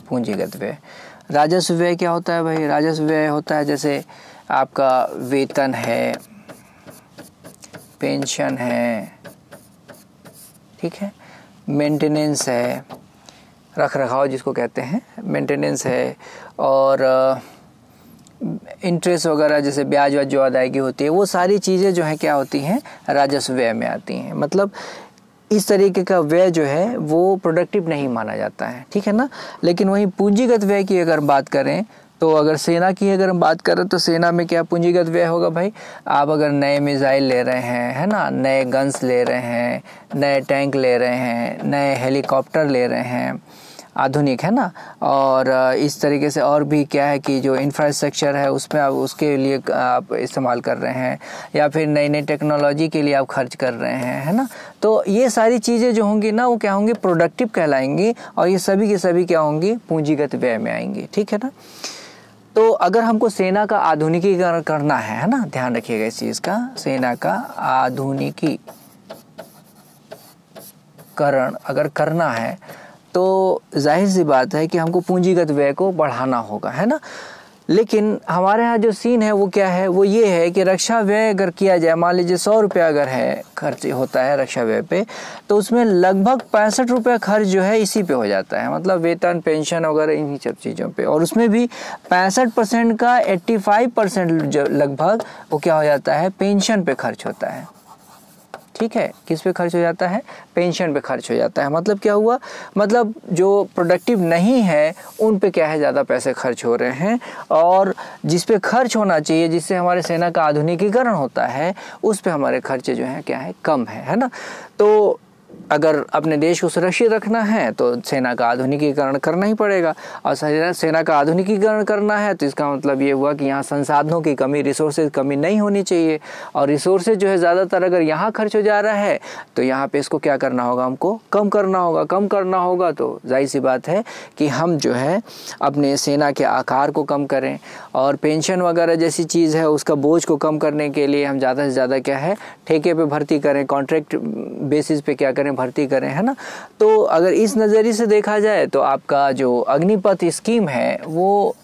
पूंजीगत व्यय। राजस्व व्यय क्या होता है भाई, राजस्व व्यय होता है जैसे आपका वेतन है, पेंशन है, ठीक है, मेंटेनेंस है, रख रखाव जिसको कहते हैं, मेंटेनेंस है, और इंटरेस्ट वगैरह जैसे ब्याज व्याज जो अदायगी होती है, वो सारी चीज़ें जो हैं क्या होती हैं राजस्व व्यय में आती हैं। मतलब इस तरीके का व्यय जो है वो प्रोडक्टिव नहीं माना जाता है, ठीक है ना। लेकिन वहीं पूंजीगत व्यय की अगर बात करें तो अगर सेना की अगर हम बात करें तो सेना में क्या पूंजीगत व्यय होगा भाई, आप अगर नए मिसाइल ले रहे हैं, है ना, नए गन्स ले रहे हैं, नए टैंक ले रहे हैं, नए हेलीकॉप्टर ले रहे हैं आधुनिक, है ना, और इस तरीके से और भी क्या है कि जो इंफ्रास्ट्रक्चर है उसमें आप उसके लिए आप इस्तेमाल कर रहे हैं, या फिर नई नई टेक्नोलॉजी के लिए आप खर्च कर रहे हैं, है ना। तो ये सारी चीज़ें जो होंगी ना वो क्या होंगी प्रोडक्टिव कहलाएंगी और ये सभी के सभी क्या होंगी पूंजीगत व्यय में आएंगी, ठीक है ना। तो अगर हमको सेना का आधुनिकीकरण करना है ना, ध्यान रखिएगा इस चीज़ का, सेना का आधुनिकीकरण अगर करना है तो जाहिर सी बात है कि हमको पूंजीगत व्यय को बढ़ाना होगा, है ना। लेकिन हमारे यहाँ जो सीन है वो क्या है, वो ये है कि रक्षा व्यय अगर किया जाए, मान लीजिए 100 रुपया अगर है खर्च होता है रक्षा व्यय पे, तो उसमें लगभग 65 रुपया खर्च जो है इसी पे हो जाता है, मतलब वेतन पेंशन वगैरह इन्हीं सब चीज़ों पे, और उसमें भी 65% का 85% लगभग वो क्या हो जाता है पेंशन पे खर्च होता है, ठीक है, किस पे खर्च हो जाता है पेंशन पे खर्च हो जाता है। मतलब क्या हुआ, मतलब जो प्रोडक्टिव नहीं है उन पे क्या है ज़्यादा पैसे खर्च हो रहे हैं, और जिस पे खर्च होना चाहिए जिससे हमारे सेना का आधुनिकीकरण होता है उस पे हमारे खर्चे जो हैं क्या है कम है ना। तो अगर अपने देश को सुरक्षित रखना है तो सेना का आधुनिकीकरण करना ही पड़ेगा, और सेना का आधुनिकीकरण करना है तो इसका मतलब ये हुआ कि यहाँ संसाधनों की कमी, रिसोर्सेज कमी नहीं होनी चाहिए, और रिसोर्सेज जो है ज़्यादातर अगर यहाँ खर्च हो जा रहा है तो यहाँ पे इसको क्या करना होगा, हमको कम करना होगा, कम करना होगा तो जाहिर सी बात है कि हम जो है अपने सेना के आकार को कम करें, और पेंशन वगैरह जैसी चीज़ है उसका बोझ को कम करने के लिए हम ज़्यादा से ज़्यादा क्या है ठेके पर भर्ती करें, कॉन्ट्रैक्ट बेसिस पे क्या करें करें, भर्ती करें, है ना। तो अगर इस नज़रिए से देखा जाए तो आपका जो अग्निपथ स्कीम है वो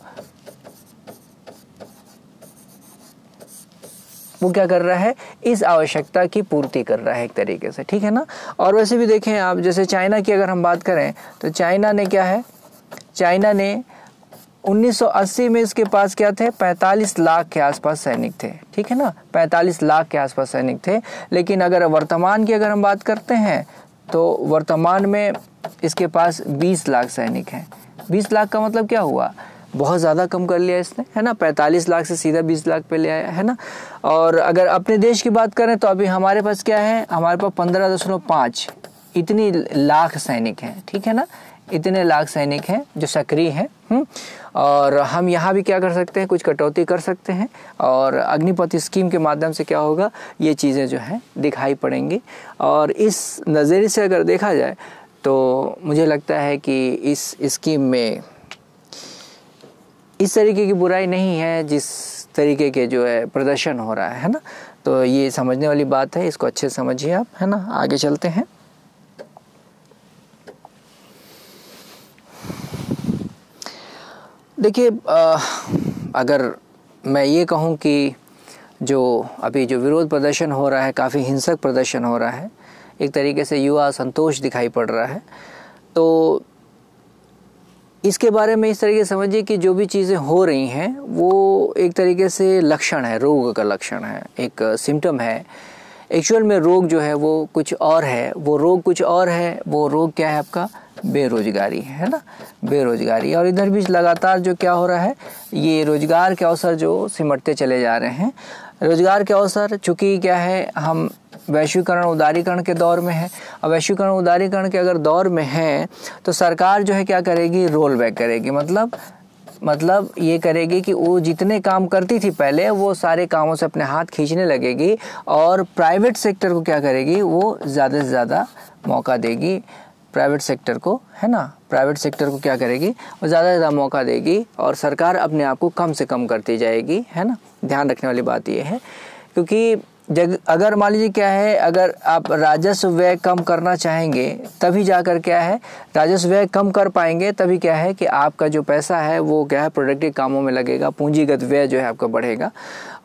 क्या कर रहा है, इस आवश्यकता की पूर्ति कर रहा है एक तरीके से, ठीक है ना। और वैसे भी देखें आप, जैसे चाइना की अगर हम बात करें तो चाइना ने क्या है, चाइना ने 1980 में इसके पास क्या थे, 45 लाख के आसपास सैनिक थे, ठीक है ना, 45 लाख के आसपास सैनिक थे। लेकिन अगर वर्तमान की अगर हम बात करते हैं तो वर्तमान में इसके पास 20 लाख सैनिक हैं। 20 लाख का मतलब क्या हुआ, बहुत ज़्यादा कम कर लिया इसने, है ना, 45 लाख से सीधा 20 लाख पे ले आया, है ना। और अगर अपने देश की बात करें तो अभी हमारे पास क्या है, हमारे पास 15.5 इतनी लाख सैनिक हैं, ठीक है ना, इतने लाख सैनिक हैं जो सक्रिय हैं। और हम यहाँ भी क्या कर सकते हैं, कुछ कटौती कर सकते हैं, और अग्निपथ स्कीम के माध्यम से क्या होगा, ये चीज़ें जो हैं दिखाई पड़ेंगी। और इस नज़रिए से अगर देखा जाए तो मुझे लगता है कि इस स्कीम में इस तरीके की बुराई नहीं है जिस तरीके के जो है प्रदर्शन हो रहा है ना। तो ये समझने वाली बात है, इसको अच्छे से समझिए आप, है ना। आगे चलते हैं। देखिए, अगर मैं ये कहूँ कि जो अभी जो विरोध प्रदर्शन हो रहा है, काफ़ी हिंसक प्रदर्शन हो रहा है, एक तरीके से युवा असंतोष दिखाई पड़ रहा है, तो इसके बारे में इस तरीके से समझिए कि जो भी चीज़ें हो रही हैं वो एक तरीके से लक्षण है, रोग का लक्षण है, एक सिम्टम है। एक्चुअल में रोग जो है वो कुछ और है, वो रोग कुछ और है, वो रोग क्या है आपका, बेरोजगारी है ना, बेरोजगारी। और इधर भी लगातार जो क्या हो रहा है, ये रोजगार के अवसर जो सिमटते चले जा रहे हैं, रोजगार के अवसर। चूँकि क्या है, हम वैश्वीकरण उदारीकरण के दौर में है, और वैश्वीकरण उदारीकरण के अगर दौर में है तो सरकार जो है क्या करेगी, रोल बैक करेगी। मतलब ये करेगी कि वो जितने काम करती थी पहले वो सारे कामों से अपने हाथ खींचने लगेगी, और प्राइवेट सेक्टर को क्या करेगी, वो ज़्यादा से ज़्यादा मौका देगी प्राइवेट सेक्टर को, है ना, प्राइवेट सेक्टर को क्या करेगी, वो ज़्यादा से ज़्यादा मौका देगी, और सरकार अपने आप को कम से कम करती जाएगी, है ना। ध्यान रखने वाली बात ये है, क्योंकि अगर मान लीजिए क्या है, अगर आप राजस्व व्यय कम करना चाहेंगे तभी जाकर क्या है, राजस्व व्यय कम कर पाएंगे, तभी क्या है कि आपका जो पैसा है वो क्या है, प्रोडक्टिव कामों में लगेगा, पूंजीगत व्यय जो है आपका बढ़ेगा,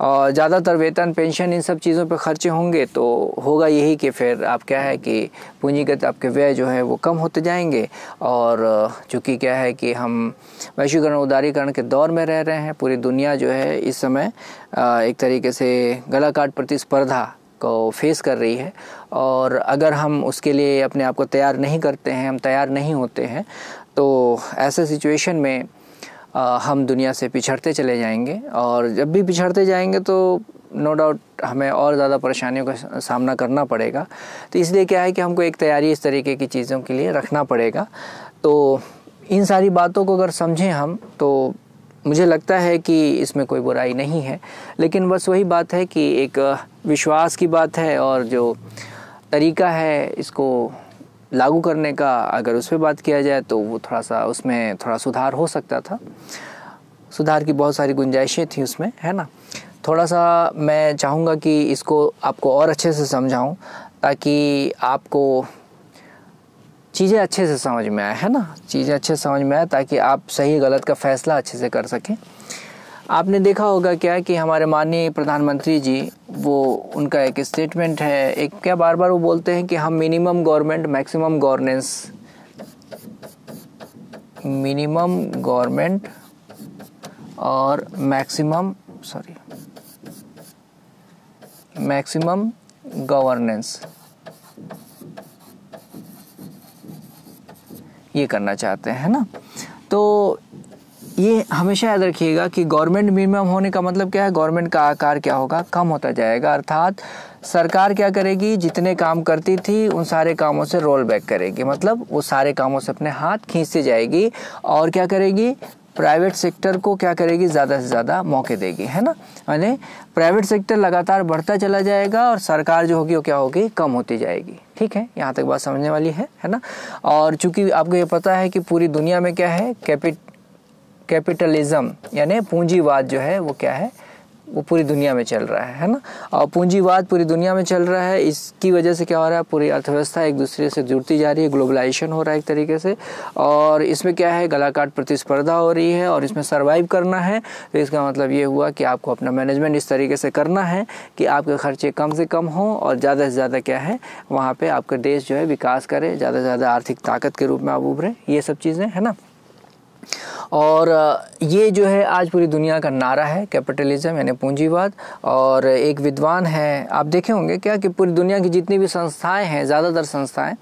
और ज़्यादातर वेतन पेंशन इन सब चीज़ों पर खर्चे होंगे। तो होगा यही कि फिर आप क्या है कि पूंजीगत आपके व्यय जो है वो कम होते जाएंगे। और चूँकि क्या है कि हम वैश्वीकरण उदारीकरण के दौर में रह रहे हैं, पूरी दुनिया जो है इस समय एक तरीके से गलाकाट प्रतिस्पर्धा को फेस कर रही है, और अगर हम उसके लिए अपने आप को तैयार नहीं करते हैं, हम तैयार नहीं होते हैं, तो ऐसे सिचुएशन में हम दुनिया से पिछड़ते चले जाएंगे। और जब भी पिछड़ते जाएंगे तो नो डाउट हमें और ज़्यादा परेशानियों का सामना करना पड़ेगा। तो इसलिए क्या है कि हमको एक तैयारी इस तरीके की चीज़ों के लिए रखना पड़ेगा। तो इन सारी बातों को अगर समझें हम, तो मुझे लगता है कि इसमें कोई बुराई नहीं है, लेकिन बस वही बात है कि एक विश्वास की बात है, और जो तरीका है इसको लागू करने का, अगर उस पर बात किया जाए तो वो थोड़ा सा, उसमें थोड़ा सुधार हो सकता था, सुधार की बहुत सारी गुंजाइशें थी उसमें, है ना। थोड़ा सा मैं चाहूँगा कि इसको आपको और अच्छे से समझाऊं ताकि आपको चीज़ें अच्छे से समझ में आए, है ना, चीज़ें अच्छे से समझ में आए ताकि आप सही गलत का फ़ैसला अच्छे से कर सकें। आपने देखा होगा क्या कि हमारे माननीय प्रधानमंत्री जी, वो उनका एक स्टेटमेंट है, एक क्या बार बार वो बोलते हैं कि हम minimum government maximum governance, minimum government और मैक्सिमम गवर्नेंस ये करना चाहते हैं, है ना। तो ये हमेशा याद रखिएगा कि गवर्नमेंट मिनिमम होने का मतलब क्या है, गवर्नमेंट का आकार क्या होगा, कम होता जाएगा। अर्थात सरकार क्या करेगी, जितने काम करती थी उन सारे कामों से रोल बैक करेगी, मतलब वो सारे कामों से अपने हाथ खींचती जाएगी, और क्या करेगी, प्राइवेट सेक्टर को क्या करेगी, ज़्यादा से ज़्यादा मौके देगी, है ना। यानी प्राइवेट सेक्टर लगातार बढ़ता चला जाएगा और सरकार जो होगी वो क्या होगी, कम होती जाएगी, ठीक है। यहाँ तक बात समझने वाली है ना। और चूँकि आपको ये पता है कि पूरी दुनिया में क्या है, कैपिटलिज्म यानी पूंजीवाद जो है वो क्या है, वो पूरी दुनिया में चल रहा है ना। और पूंजीवाद पूरी दुनिया में चल रहा है, इसकी वजह से क्या हो रहा है, पूरी अर्थव्यवस्था एक दूसरे से जुड़ती जा रही है, ग्लोबलाइजेशन हो रहा है एक तरीके से। और इसमें क्या है, गलाकाट प्रतिस्पर्धा हो रही है और इसमें सर्वाइव करना है। तो इसका मतलब ये हुआ कि आपको अपना मैनेजमेंट इस तरीके से करना है कि आपके खर्चे कम से कम हों और ज़्यादा से ज़्यादा क्या है वहाँ पर आपका देश जो है विकास करे, ज़्यादा से ज़्यादा आर्थिक ताकत के रूप में आप उभरें, ये सब चीज़ें है ना। और ये जो है आज पूरी दुनिया का नारा है, कैपिटलिज्म यानी पूंजीवाद। और एक विद्वान है, आप देखे होंगे क्या कि पूरी दुनिया की जितनी भी संस्थाएं हैं, ज़्यादातर संस्थाएं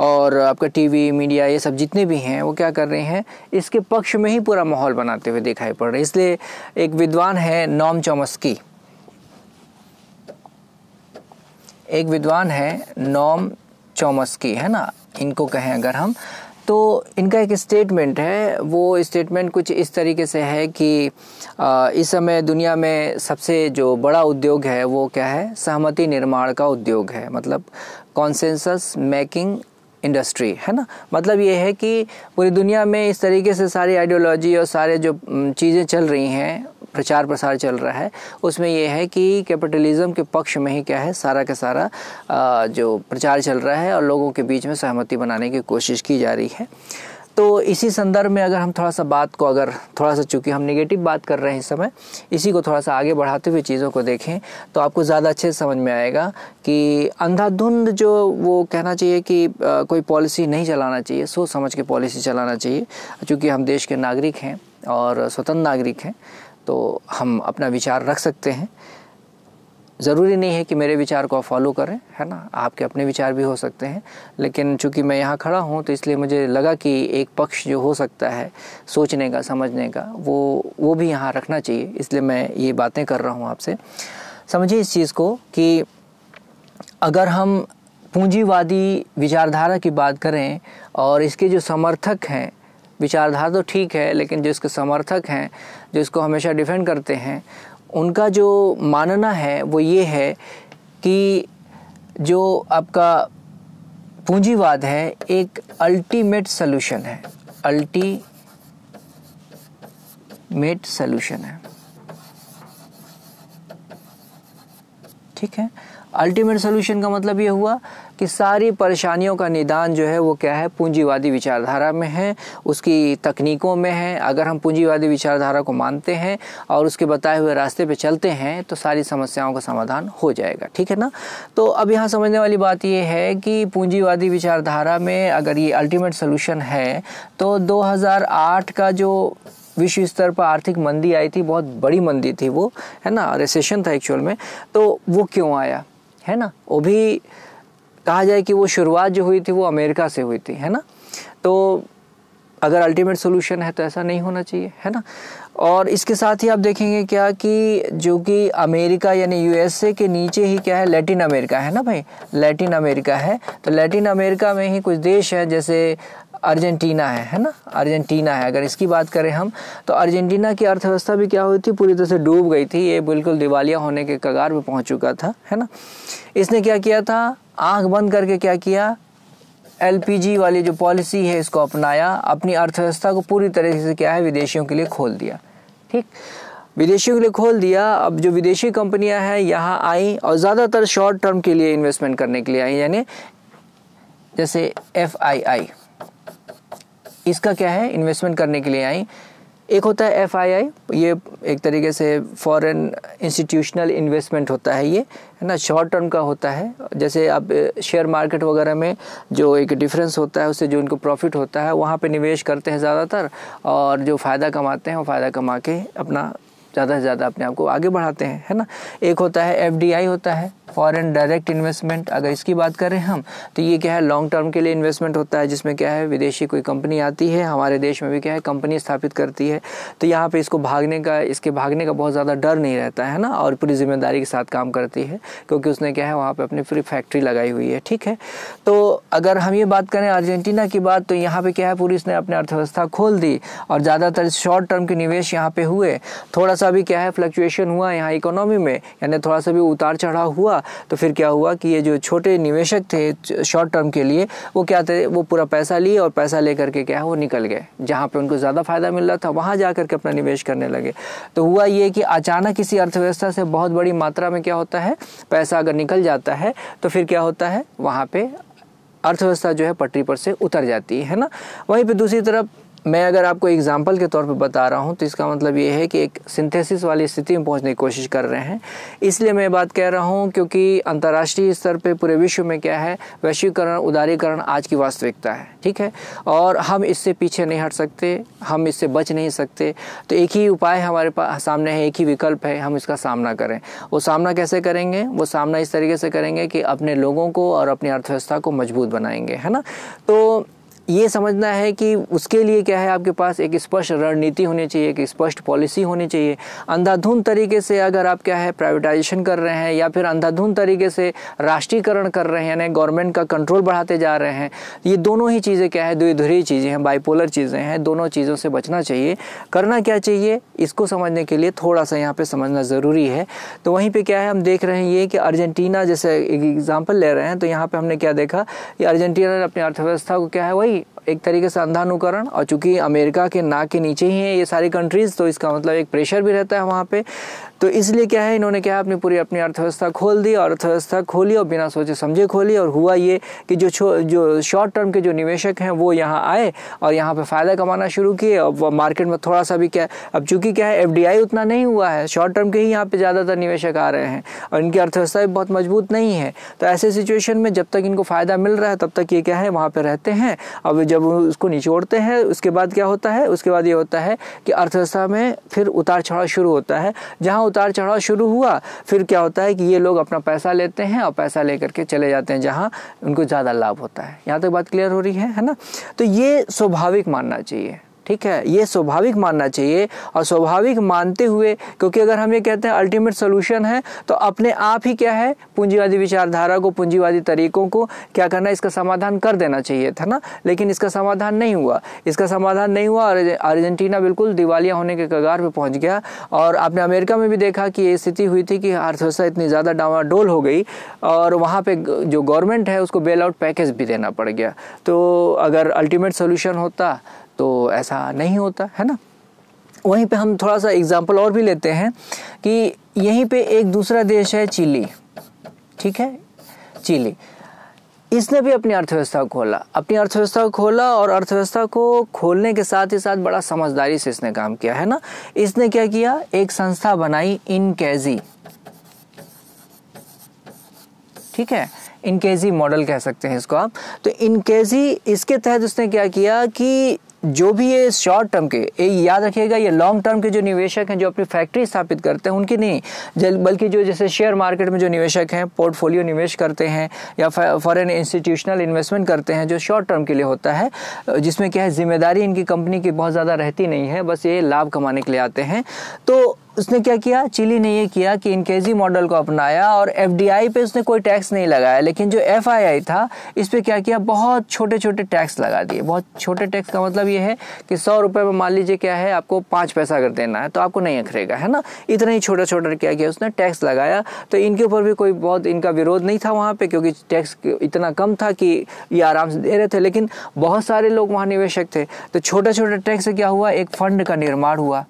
और आपका टीवी मीडिया ये सब जितने भी हैं वो क्या कर रहे हैं, इसके पक्ष में ही पूरा माहौल बनाते हुए दिखाई पड़ रहा है। इसलिए एक विद्वान है नोम चॉम्स्की, है ना, इनको कहें अगर हम, तो इनका एक स्टेटमेंट है। वो स्टेटमेंट कुछ इस तरीके से है कि इस समय दुनिया में सबसे जो बड़ा उद्योग है वो क्या है, सहमति निर्माण का उद्योग है, मतलब कॉन्सेंसस मेकिंग इंडस्ट्री है ना। मतलब ये है कि पूरी दुनिया में इस तरीके से सारी आइडियोलॉजी और सारे जो चीज़ें चल रही हैं, प्रचार प्रसार चल रहा है, उसमें यह है कि कैपिटलिज्म के पक्ष में ही क्या है सारा का सारा जो प्रचार चल रहा है और लोगों के बीच में सहमति बनाने की कोशिश की जा रही है। तो इसी संदर्भ में अगर हम थोड़ा सा बात को, अगर थोड़ा सा चूँकि हम नेगेटिव बात कर रहे हैं इस समय, इसी को थोड़ा सा आगे बढ़ाते हुए चीज़ों को देखें तो आपको ज़्यादा अच्छे से समझ में आएगा कि अंधाधुंध जो वो कहना चाहिए कि कोई पॉलिसी नहीं चलाना चाहिए, सोच समझ के पॉलिसी चलाना चाहिए। चूँकि हम देश के नागरिक हैं और स्वतंत्र नागरिक हैं तो हम अपना विचार रख सकते हैं। ज़रूरी नहीं है कि मेरे विचार को आप फॉलो करें, है ना, आपके अपने विचार भी हो सकते हैं। लेकिन चूंकि मैं यहाँ खड़ा हूँ तो इसलिए मुझे लगा कि एक पक्ष जो हो सकता है सोचने का, समझने का, वो भी यहाँ रखना चाहिए, इसलिए मैं ये बातें कर रहा हूँ आपसे। समझिए इस चीज़ को कि अगर हम पूंजीवादी विचारधारा की बात करें और इसके जो समर्थक हैं, विचारधारा तो ठीक है लेकिन जो इसके समर्थक हैं, जो इसको हमेशा डिफेंड करते हैं, उनका जो मानना है वो ये है कि जो आपका पूंजीवाद है एक अल्टीमेट सल्यूशन है, ठीक है। अल्टीमेट सॉल्यूशन का मतलब ये हुआ कि सारी परेशानियों का निदान जो है वो क्या है, पूंजीवादी विचारधारा में है, उसकी तकनीकों में है। अगर हम पूंजीवादी विचारधारा को मानते हैं और उसके बताए हुए रास्ते पे चलते हैं तो सारी समस्याओं का समाधान हो जाएगा, ठीक है ना। तो अब यहाँ समझने वाली बात ये है कि पूंजीवादी विचारधारा में अगर ये अल्टीमेट सॉल्यूशन है तो 2008 का जो विश्व स्तर पर आर्थिक मंदी आई थी, बहुत बड़ी मंदी थी वो, है ना, रिसेशन था एक्चुअल में। तो वो क्यों आया, है ना, वो भी कहा जाए कि वो शुरुआत जो हुई थी वो अमेरिका से हुई थी, है ना। तो अगर अल्टीमेट सॉल्यूशन है तो ऐसा नहीं होना चाहिए, है ना। और इसके साथ ही आप देखेंगे क्या कि जो कि अमेरिका यानी यूएसए के नीचे ही क्या है, लैटिन अमेरिका है ना भाई, लैटिन अमेरिका है। तो लैटिन अमेरिका में ही कुछ देश हैं जैसे अर्जेंटीना है ना, अर्जेंटीना है। अगर इसकी बात करें हम तो अर्जेंटीना की अर्थव्यवस्था भी क्या हुई थी, पूरी तरह से डूब गई थी, ये बिल्कुल दिवालिया होने के कगार पे पहुंच चुका था, है ना। इसने क्या किया था, आंख बंद करके क्या किया, एलपीजी वाली जो पॉलिसी है इसको अपनाया, अपनी अर्थव्यवस्था को पूरी तरह से क्या है विदेशियों के लिए खोल दिया, ठीक, विदेशियों के लिए खोल दिया। अब जो विदेशी कंपनियाँ हैं यहाँ आई और ज़्यादातर शॉर्ट टर्म के लिए इन्वेस्टमेंट करने के लिए आई, यानी जैसे FII, इसका क्या है इन्वेस्टमेंट करने के लिए आई। एक होता है FII, ये एक तरीके से फॉरेन इंस्टीट्यूशनल इन्वेस्टमेंट होता है, ये है ना, शॉर्ट टर्म का होता है। जैसे अब शेयर मार्केट वगैरह में जो एक डिफरेंस होता है उससे जो इनको प्रॉफिट होता है वहाँ पे निवेश करते हैं ज़्यादातर, और जो फ़ायदा कमाते हैं वो फ़ायदा कमा के अपना ज़्यादा से ज़्यादा अपने आप को आगे बढ़ाते हैं, है ना। एक होता है FDI होता है, फॉरेन डायरेक्ट इन्वेस्टमेंट। अगर इसकी बात करें हम तो ये क्या है, लॉन्ग टर्म के लिए इन्वेस्टमेंट होता है, जिसमें क्या है विदेशी कोई कंपनी आती है, हमारे देश में भी क्या है कंपनी स्थापित करती है, तो यहाँ पे इसको भागने का बहुत ज़्यादा डर नहीं रहता है ना, और पूरी जिम्मेदारी के साथ काम करती है क्योंकि उसने क्या है वहाँ पर अपनी पूरी फैक्ट्री लगाई हुई है, ठीक है। तो अगर हम ये बात करें अर्जेंटीना की बात, तो यहाँ पे क्या है, पूरी इसने अपनी अर्थव्यवस्था खोल दी और ज़्यादातर शॉर्ट टर्म के निवेश यहाँ पे हुए। थोड़ा सा भी क्या है फ्लक्चुएशन हुआ यहाँ इकोनॉमी में, यानी थोड़ा सा भी उतार चढ़ाव हुआ, तो फिर क्या हुआ कि ये जो छोटे निवेशक थे शॉर्ट टर्म के लिए, वो क्या थे, वो पूरा पैसा लिए और पैसा ले करके क्या है वो निकल गए, जहाँ पर उनको ज़्यादा फ़ायदा मिल रहा था वहाँ जा करके अपना निवेश करने लगे। तो हुआ ये कि अचानक किसी अर्थव्यवस्था से बहुत बड़ी मात्रा में क्या होता है, पैसा अगर निकल जाता है तो फिर क्या होता है, वहाँ पे अर्थव्यवस्था जो है पटरी पर से उतर जाती है ना। वहीं पे दूसरी तरफ मैं अगर आपको एग्जाम्पल के तौर पे बता रहा हूँ तो इसका मतलब ये है कि एक सिंथेसिस वाली स्थिति में पहुँचने की कोशिश कर रहे हैं। इसलिए मैं बात कह रहा हूँ क्योंकि अंतर्राष्ट्रीय स्तर पे पूरे विश्व में क्या है, वैश्वीकरण उदारीकरण आज की वास्तविकता है, ठीक है, और हम इससे पीछे नहीं हट सकते, हम इससे बच नहीं सकते। तो एक ही उपाय हमारे पास सामने है, एक ही विकल्प है, हम इसका सामना करें। वो सामना कैसे करेंगे, वो सामना इस तरीके से करेंगे कि अपने लोगों को और अपनी अर्थव्यवस्था को मजबूत बनाएंगे, है ना। तो ये समझना है कि उसके लिए क्या है, आपके पास एक स्पष्ट रणनीति होनी चाहिए, एक स्पष्ट पॉलिसी होनी चाहिए। अंधाधुंध तरीके से अगर आप क्या है प्राइवेटाइजेशन कर रहे हैं या फिर अंधाधुंध तरीके से राष्ट्रीयकरण कर रहे हैं, यानी गवर्नमेंट का कंट्रोल बढ़ाते जा रहे हैं, ये दोनों ही चीज़ें क्या है, द्विध्रुवी चीज़ें हैं, बाइपोलर चीज़ें हैं। दोनों चीज़ों से बचना चाहिए। करना क्या चाहिए, इसको समझने के लिए थोड़ा सा यहाँ पर समझना ज़रूरी है। तो वहीं पर क्या है, हम देख रहे हैं ये कि अर्जेंटीना जैसे एग्जाम्पल ले रहे हैं, तो यहाँ पर हमने क्या देखा कि अर्जेंटीना ने अपनी अर्थव्यवस्था को क्या है वही एक तरीके से अंधानुकरण, और चूंकि अमेरिका के नाक के नीचे ही है ये सारी कंट्रीज़, तो इसका मतलब एक प्रेशर भी रहता है वहाँ पे। तो इसलिए क्या है, इन्होंने क्या है अपनी पूरी अपनी अर्थव्यवस्था खोल दी, और अर्थव्यवस्था खोली और बिना सोचे समझे खोली। और हुआ ये कि जो शॉर्ट टर्म के जो निवेशक हैं वो यहाँ आए और यहाँ पे फ़ायदा कमाना शुरू किए, और मार्केट में थोड़ा सा भी क्या, अब चूँकि क्या है FDI उतना नहीं हुआ है, शॉर्ट टर्म के ही यहाँ पर ज़्यादातर निवेशक आ रहे हैं और इनकी अर्थव्यवस्था भी बहुत मजबूत नहीं है। तो ऐसे सिचुएशन में जब तक इनको फ़ायदा मिल रहा है तब तक ये क्या है वहाँ पर रहते हैं। अब जब उसको निचोड़ते हैं उसके बाद क्या होता है, उसके बाद ये होता है कि अर्थव्यवस्था में फिर उतार चढ़ाव शुरू होता है। जहाँ उतार चढ़ाव शुरू हुआ फिर क्या होता है कि ये लोग अपना पैसा लेते हैं और पैसा लेकर के चले जाते हैं जहाँ उनको ज़्यादा लाभ होता है। यहाँ तक बात क्लियर हो रही है ना। तो ये स्वाभाविक मानना चाहिए, ठीक है, ये स्वाभाविक मानना चाहिए। और स्वाभाविक मानते हुए, क्योंकि अगर हम ये कहते हैं अल्टीमेट सोल्यूशन है, तो अपने आप ही क्या है पूंजीवादी विचारधारा को, पूंजीवादी तरीकों को क्या करना, इसका समाधान कर देना चाहिए था ना। लेकिन इसका समाधान नहीं हुआ, इसका समाधान नहीं हुआ और अर्जेंटीना बिल्कुल दिवालिया होने के कगार पर पहुँच गया। और आपने अमेरिका में भी देखा कि ये स्थिति हुई थी कि अर्थव्यवस्था इतनी ज़्यादा डावाडोल हो गई और वहाँ पर जो गवर्नमेंट है उसको बेल आउट पैकेज भी देना पड़ गया। तो अगर अल्टीमेट सोल्यूशन होता तो ऐसा नहीं होता, है ना। वहीं पे हम थोड़ा सा एग्जाम्पल और भी लेते हैं कि यहीं पे एक दूसरा देश है चिली, ठीक है, चिली। इसने भी अपनी अर्थव्यवस्था को खोला, अपनी अर्थव्यवस्था को खोला और अर्थव्यवस्था को खोलने के साथ ही साथ बड़ा समझदारी से इसने काम किया, है ना। इसने क्या किया, एक संस्था बनाई इनकेजी, ठीक है, इनकेजी मॉडल कह सकते हैं इसको आप। तो इनकेजी, इसके तहत उसने क्या किया कि जो भी ये शॉर्ट टर्म के, ये याद रखिएगा, ये लॉन्ग टर्म के जो निवेशक हैं जो अपनी फैक्ट्री स्थापित करते हैं उनकी नहीं, बल्कि जो जैसे शेयर मार्केट में जो निवेशक हैं पोर्टफोलियो निवेश करते हैं या फॉरेन इंस्टीट्यूशनल इन्वेस्टमेंट करते हैं जो शॉर्ट टर्म के लिए होता है, जिसमें क्या है जिम्मेदारी इनकी कंपनी की बहुत ज़्यादा रहती नहीं है, बस ये लाभ कमाने के लिए आते हैं। तो उसने क्या किया, चिली ने ये किया कि इनकेजी मॉडल को अपनाया और FDI पे उसने कोई टैक्स नहीं लगाया, लेकिन जो FII था इस पर क्या किया, बहुत छोटे छोटे टैक्स लगा दिए। बहुत छोटे टैक्स का मतलब ये है कि 100 रुपये में मान लीजिए क्या है आपको 5 पैसा अगर देना है तो आपको नहीं अखरेगा, है ना, इतना ही छोटा छोटा क्या किया उसने टैक्स लगाया। तो इनके ऊपर भी कोई बहुत इनका विरोध नहीं था वहाँ पर, क्योंकि टैक्स इतना कम था कि ये आराम से दे रहे थे। लेकिन बहुत सारे लोग वहाँ निवेशक थे, तो छोटा छोटा टैक्स से क्या हुआ, एक फंड का निर्माण हुआ,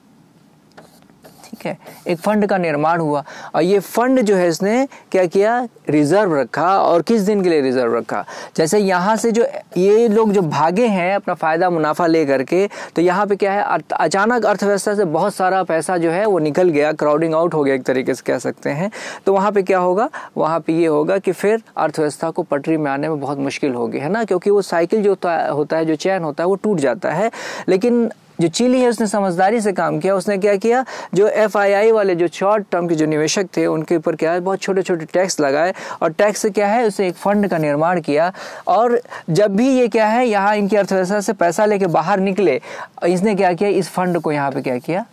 ठीक है, एक फंड का निर्माण हुआ। और ये फंड जो है इसने क्या किया, रिजर्व रखा। और किस दिन के लिए रिजर्व रखा, जैसे यहाँ से जो ये लोग जो भागे हैं अपना फ़ायदा मुनाफा ले करके, तो यहाँ पे क्या है अचानक अर्थव्यवस्था से बहुत सारा पैसा जो है वो निकल गया, क्राउडिंग आउट हो गया एक तरीके से कह सकते हैं। तो वहाँ पर क्या होगा, वहाँ पर ये होगा कि फिर अर्थव्यवस्था को पटरी में आने में बहुत मुश्किल होगी, है ना, क्योंकि वो साइकिल जो होता है, जो चैन होता है वो टूट जाता है। लेकिन जो चिली है उसने समझदारी से काम किया। उसने क्या किया, जो FII वाले जो शॉर्ट टर्म के जो निवेशक थे उनके ऊपर क्या है बहुत छोटे छोटे टैक्स लगाए और टैक्स से क्या है उसने एक फंड का निर्माण किया। और जब भी ये क्या है यहाँ इनकी अर्थव्यवस्था से पैसा लेके बाहर निकले, इसने क्या किया, इस फंड को यहाँ पे क्या किया,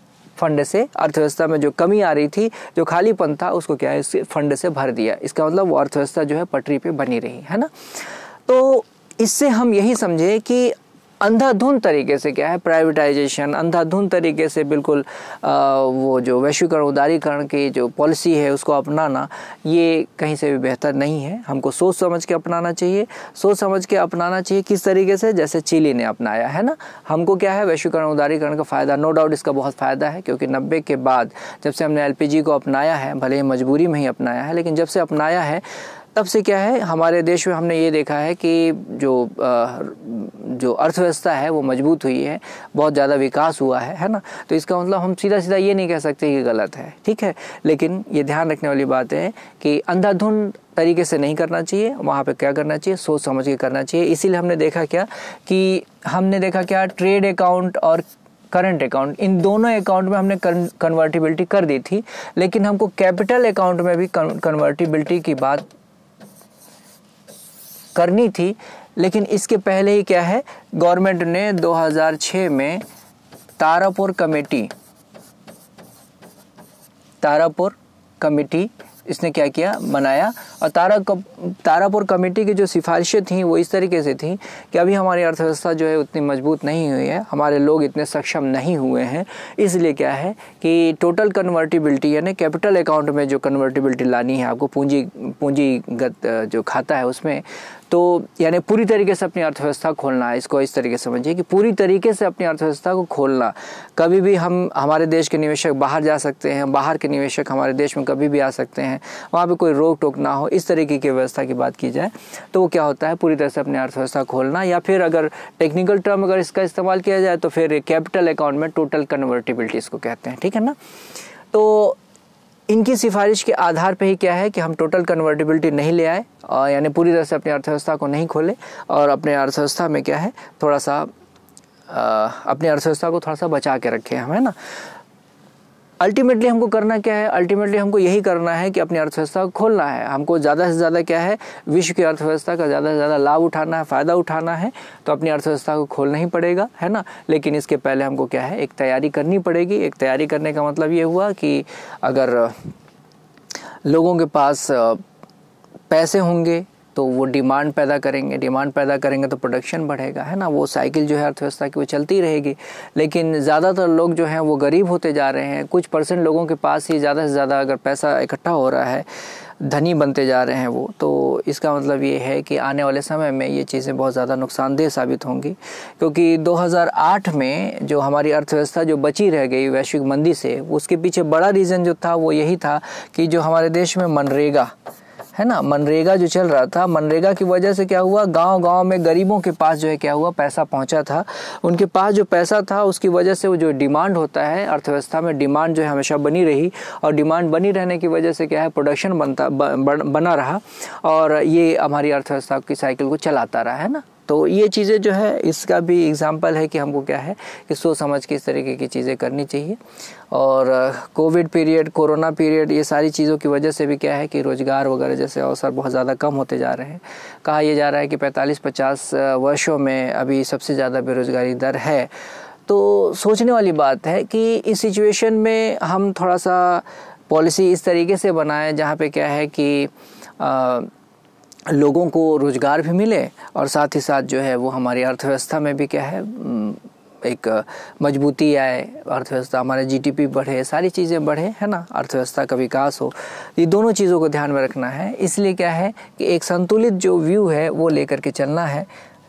फंड से अर्थव्यवस्था में जो कमी आ रही थी, जो खालीपन था, उसको क्या है इस फंड से भर दिया। इसका मतलब वो अर्थव्यवस्था जो है पटरी पर बनी रही, है ना। तो इससे हम यही समझे कि अंधाधुंध तरीके से क्या है प्राइवेटाइजेशन, अंधाधुंध तरीके से बिल्कुल वो जो वैश्वीकरण उदारीकरण की जो पॉलिसी है उसको अपनाना ये कहीं से भी बेहतर नहीं है। हमको सोच समझ के अपनाना चाहिए, सोच समझ के अपनाना चाहिए किस तरीके से, जैसे चिली ने अपनाया है ना। हमको क्या है वैश्वीकरण उदारीकरण का फ़ायदा, नो डाउट इसका बहुत फ़ायदा है, क्योंकि 90 के बाद जब से हमने एलपीजी को अपनाया है, भले ही मजबूरी में ही अपनाया है, लेकिन जब से अपनाया है तब से क्या है हमारे देश में हमने ये देखा है कि जो अर्थव्यवस्था है वो मजबूत हुई है, बहुत ज़्यादा विकास हुआ है ना। तो इसका मतलब हम सीधा सीधा ये नहीं कह सकते कि गलत है, ठीक है, लेकिन ये ध्यान रखने वाली बात है कि अंधाधुंध तरीके से नहीं करना चाहिए, वहाँ पे क्या करना चाहिए, सोच समझ के करना चाहिए। इसीलिए हमने देखा क्या ट्रेड अकाउंट और करंट अकाउंट, इन दोनों अकाउंट में हमने कन्वर्टिबिलिटी कर दी थी, लेकिन हमको कैपिटल अकाउंट में भी कन्वर्टिबिलिटी की बात करनी थी। लेकिन इसके पहले ही क्या है गवर्नमेंट ने 2006 में तारापुर कमेटी इसने क्या किया बनाया, और तारापुर कमेटी की जो सिफारिशें थीं वो इस तरीके से थी कि अभी हमारी अर्थव्यवस्था जो है उतनी मजबूत नहीं हुई है, हमारे लोग इतने सक्षम नहीं हुए हैं, इसलिए क्या है कि टोटल कन्वर्टिबिलिटी यानी कैपिटल अकाउंट में जो कन्वर्टिबिलिटी लानी है आपको, पूंजीगत जो खाता है उसमें, तो यानी पूरी तरीके से अपनी अर्थव्यवस्था खोलना है। इसको इस तरीके से समझिए कि पूरी तरीके से अपनी अर्थव्यवस्था को खोलना, कभी भी हम हमारे देश के निवेशक बाहर जा सकते हैं, बाहर के निवेशक हमारे देश में कभी भी आ सकते हैं, वहाँ पे कोई रोक टोक ना हो, इस तरीके की व्यवस्था की बात की जाए तो वो क्या होता है पूरी तरह से अपनी अर्थव्यवस्था खोलना, या फिर अगर टेक्निकल टर्म अगर इसका इस्तेमाल किया जाए तो फिर कैपिटल अकाउंट में टोटल कन्वर्टिबिलिटी इसको कहते हैं, ठीक है ना। तो इनकी सिफारिश के आधार पे ही क्या है कि हम टोटल कन्वर्टिबिलिटी नहीं ले आए, यानी पूरी तरह से अपनी अर्थव्यवस्था को नहीं खोले और अपने अर्थव्यवस्था में क्या है थोड़ा सा अपनी अर्थव्यवस्था को थोड़ा सा बचा के रखें हम, है ना। अल्टीमेटली हमको करना क्या है, अल्टीमेटली हमको यही करना है कि अपनी अर्थव्यवस्था को खोलना है, हमको ज़्यादा से ज़्यादा क्या है विश्व की अर्थव्यवस्था का ज़्यादा से ज़्यादा लाभ उठाना है, फ़ायदा उठाना है, तो अपनी अर्थव्यवस्था को खोलना ही पड़ेगा, है ना। लेकिन इसके पहले हमको क्या है एक तैयारी करनी पड़ेगी। एक तैयारी करने का मतलब ये हुआ कि अगर लोगों के पास पैसे होंगे तो वो डिमांड पैदा करेंगे, डिमांड पैदा करेंगे तो प्रोडक्शन बढ़ेगा, है ना। वो साइकिल जो है अर्थव्यवस्था की वो चलती रहेगी। लेकिन ज़्यादातर लोग जो हैं वो गरीब होते जा रहे हैं, कुछ परसेंट लोगों के पास ही ज़्यादा से ज़्यादा अगर पैसा इकट्ठा हो रहा है, धनी बनते जा रहे हैं वो, तो इसका मतलब ये है कि आने वाले समय में ये चीज़ें बहुत ज़्यादा नुकसानदेह साबित होंगी, क्योंकि 2008 में जो हमारी अर्थव्यवस्था जो बची रह गई वैश्विक मंदी से, उसके पीछे बड़ा रीज़न जो था वो यही था कि जो हमारे देश में मनरेगा है ना, मनरेगा जो चल रहा था, मनरेगा की वजह से क्या हुआ गांव-गांव में गरीबों के पास जो है क्या हुआ पैसा पहुंचा था, उनके पास जो पैसा था उसकी वजह से वो जो डिमांड होता है अर्थव्यवस्था में, डिमांड जो है हमेशा बनी रही, और डिमांड बनी रहने की वजह से क्या है प्रोडक्शन बना रहा, और ये हमारी अर्थव्यवस्था की साइकिल को चलाता रहा, है ना। तो ये चीज़ें जो है इसका भी एग्जाम्पल है कि हमको क्या है कि सोच समझ के इस तरीके की चीज़ें करनी चाहिए। और कोविड पीरियड, कोरोना पीरियड, ये सारी चीज़ों की वजह से भी क्या है कि रोज़गार वगैरह जैसे अवसर बहुत ज़्यादा कम होते जा रहे हैं। कहा यह जा रहा है कि 45-50 वर्षों में अभी सबसे ज़्यादा बेरोज़गारी दर है। तो सोचने वाली बात है कि इस सिचुएशन में हम थोड़ा सा पॉलिसी इस तरीके से बनाएँ जहाँ पर क्या है कि लोगों को रोज़गार भी मिले और साथ ही साथ जो है वो हमारी अर्थव्यवस्था में भी क्या है एक मजबूती आए, अर्थव्यवस्था हमारे जीडीपी बढ़े, सारी चीज़ें बढ़े, है ना, अर्थव्यवस्था का विकास हो। ये दोनों चीज़ों को ध्यान में रखना है। इसलिए क्या है कि एक संतुलित जो व्यू है वो लेकर के चलना है।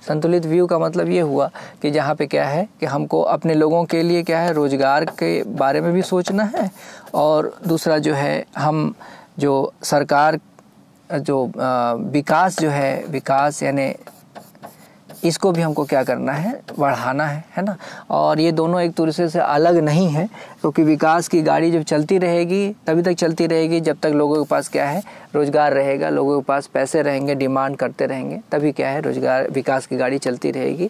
संतुलित व्यू का मतलब ये हुआ कि जहाँ पे क्या है कि हमको अपने लोगों के लिए क्या है रोज़गार के बारे में भी सोचना है, और दूसरा जो है हम जो सरकार जो विकास जो है, विकास यानी इसको भी हमको क्या करना है बढ़ाना है, है ना। और ये दोनों एक दूसरे से अलग नहीं है, क्योंकि विकास की गाड़ी जब चलती रहेगी तभी तक चलती रहेगी जब तक लोगों के पास क्या है रोज़गार रहेगा, लोगों के पास पैसे रहेंगे, डिमांड करते रहेंगे, तभी क्या है रोज़गार विकास की गाड़ी चलती रहेगी।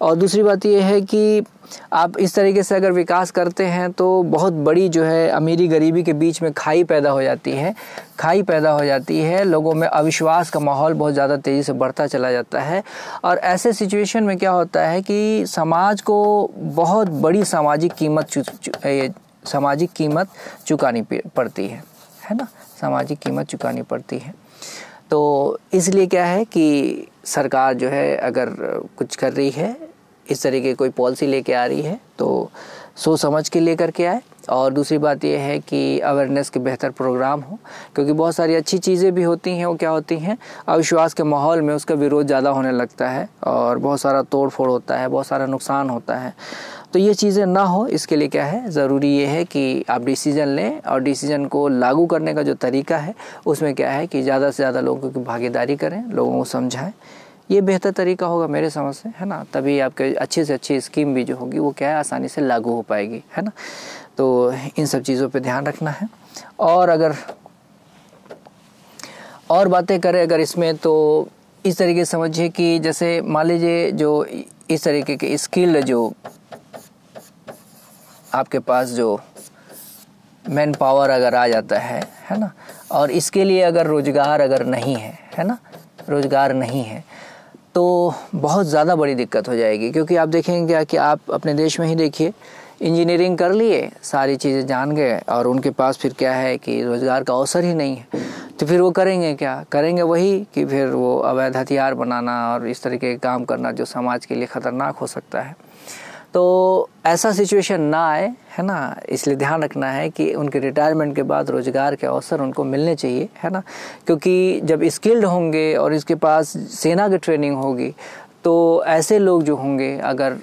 और दूसरी बात यह है कि आप इस तरीके से अगर विकास करते हैं तो बहुत बड़ी जो है अमीरी गरीबी के बीच में खाई पैदा हो जाती है, खाई पैदा हो जाती है, लोगों में अविश्वास का माहौल बहुत ज़्यादा तेज़ी से बढ़ता चला जाता है। और ऐसे सिचुएशन में क्या होता है कि समाज को बहुत बड़ी सामाजिक कीमत चुकानी पड़ती है ना, सामाजिक कीमत चुकानी पड़ती है। तो इसलिए क्या है कि सरकार जो है अगर कुछ कर रही है, इस तरीके कोई पॉलिसी लेके आ रही है तो सोच समझ के लेकर के आए। और दूसरी बात यह है कि अवेयरनेस के बेहतर प्रोग्राम हो, क्योंकि बहुत सारी अच्छी चीज़ें भी होती हैं, वो क्या होती हैं, अविश्वास के माहौल में उसका विरोध ज़्यादा होने लगता है और बहुत सारा तोड़ फोड़ होता है, बहुत सारा नुकसान होता है। तो ये चीज़ें ना हो, इसके लिए क्या है, ज़रूरी ये है कि आप डिसीज़न लें और डिसीज़न को लागू करने का जो तरीका है उसमें क्या है कि ज़्यादा से ज़्यादा लोगों की भागीदारी करें, लोगों को समझाएं, ये बेहतर तरीका होगा मेरे समझ से, है ना। तभी आपके अच्छे से अच्छी स्कीम भी जो होगी वो क्या है, आसानी से लागू हो पाएगी, है ना। तो इन सब चीज़ों पे ध्यान रखना है। और अगर और बातें करें अगर इसमें, तो इस तरीके से समझिए कि जैसे मान लीजिए जो इस तरीके के स्किल जो आपके पास जो मैन पावर अगर आ जाता है ना, और इसके लिए अगर रोज़गार अगर नहीं है, है ना, रोज़गार नहीं है तो बहुत ज़्यादा बड़ी दिक्कत हो जाएगी। क्योंकि आप देखेंगे क्या कि आप अपने देश में ही देखिए, इंजीनियरिंग कर लिए, सारी चीज़ें जान गए और उनके पास फिर क्या है कि रोज़गार का अवसर ही नहीं है, तो फिर वो करेंगे क्या, करेंगे वही कि फिर वो अवैध हथियार बनाना और इस तरीके के काम करना जो समाज के लिए ख़तरनाक हो सकता है। तो ऐसा सिचुएशन ना आए, है ना, इसलिए ध्यान रखना है कि उनके रिटायरमेंट के बाद रोज़गार के अवसर उनको मिलने चाहिए, है ना। क्योंकि जब स्किल्ड होंगे और इसके पास सेना की ट्रेनिंग होगी तो ऐसे लोग जो होंगे अगर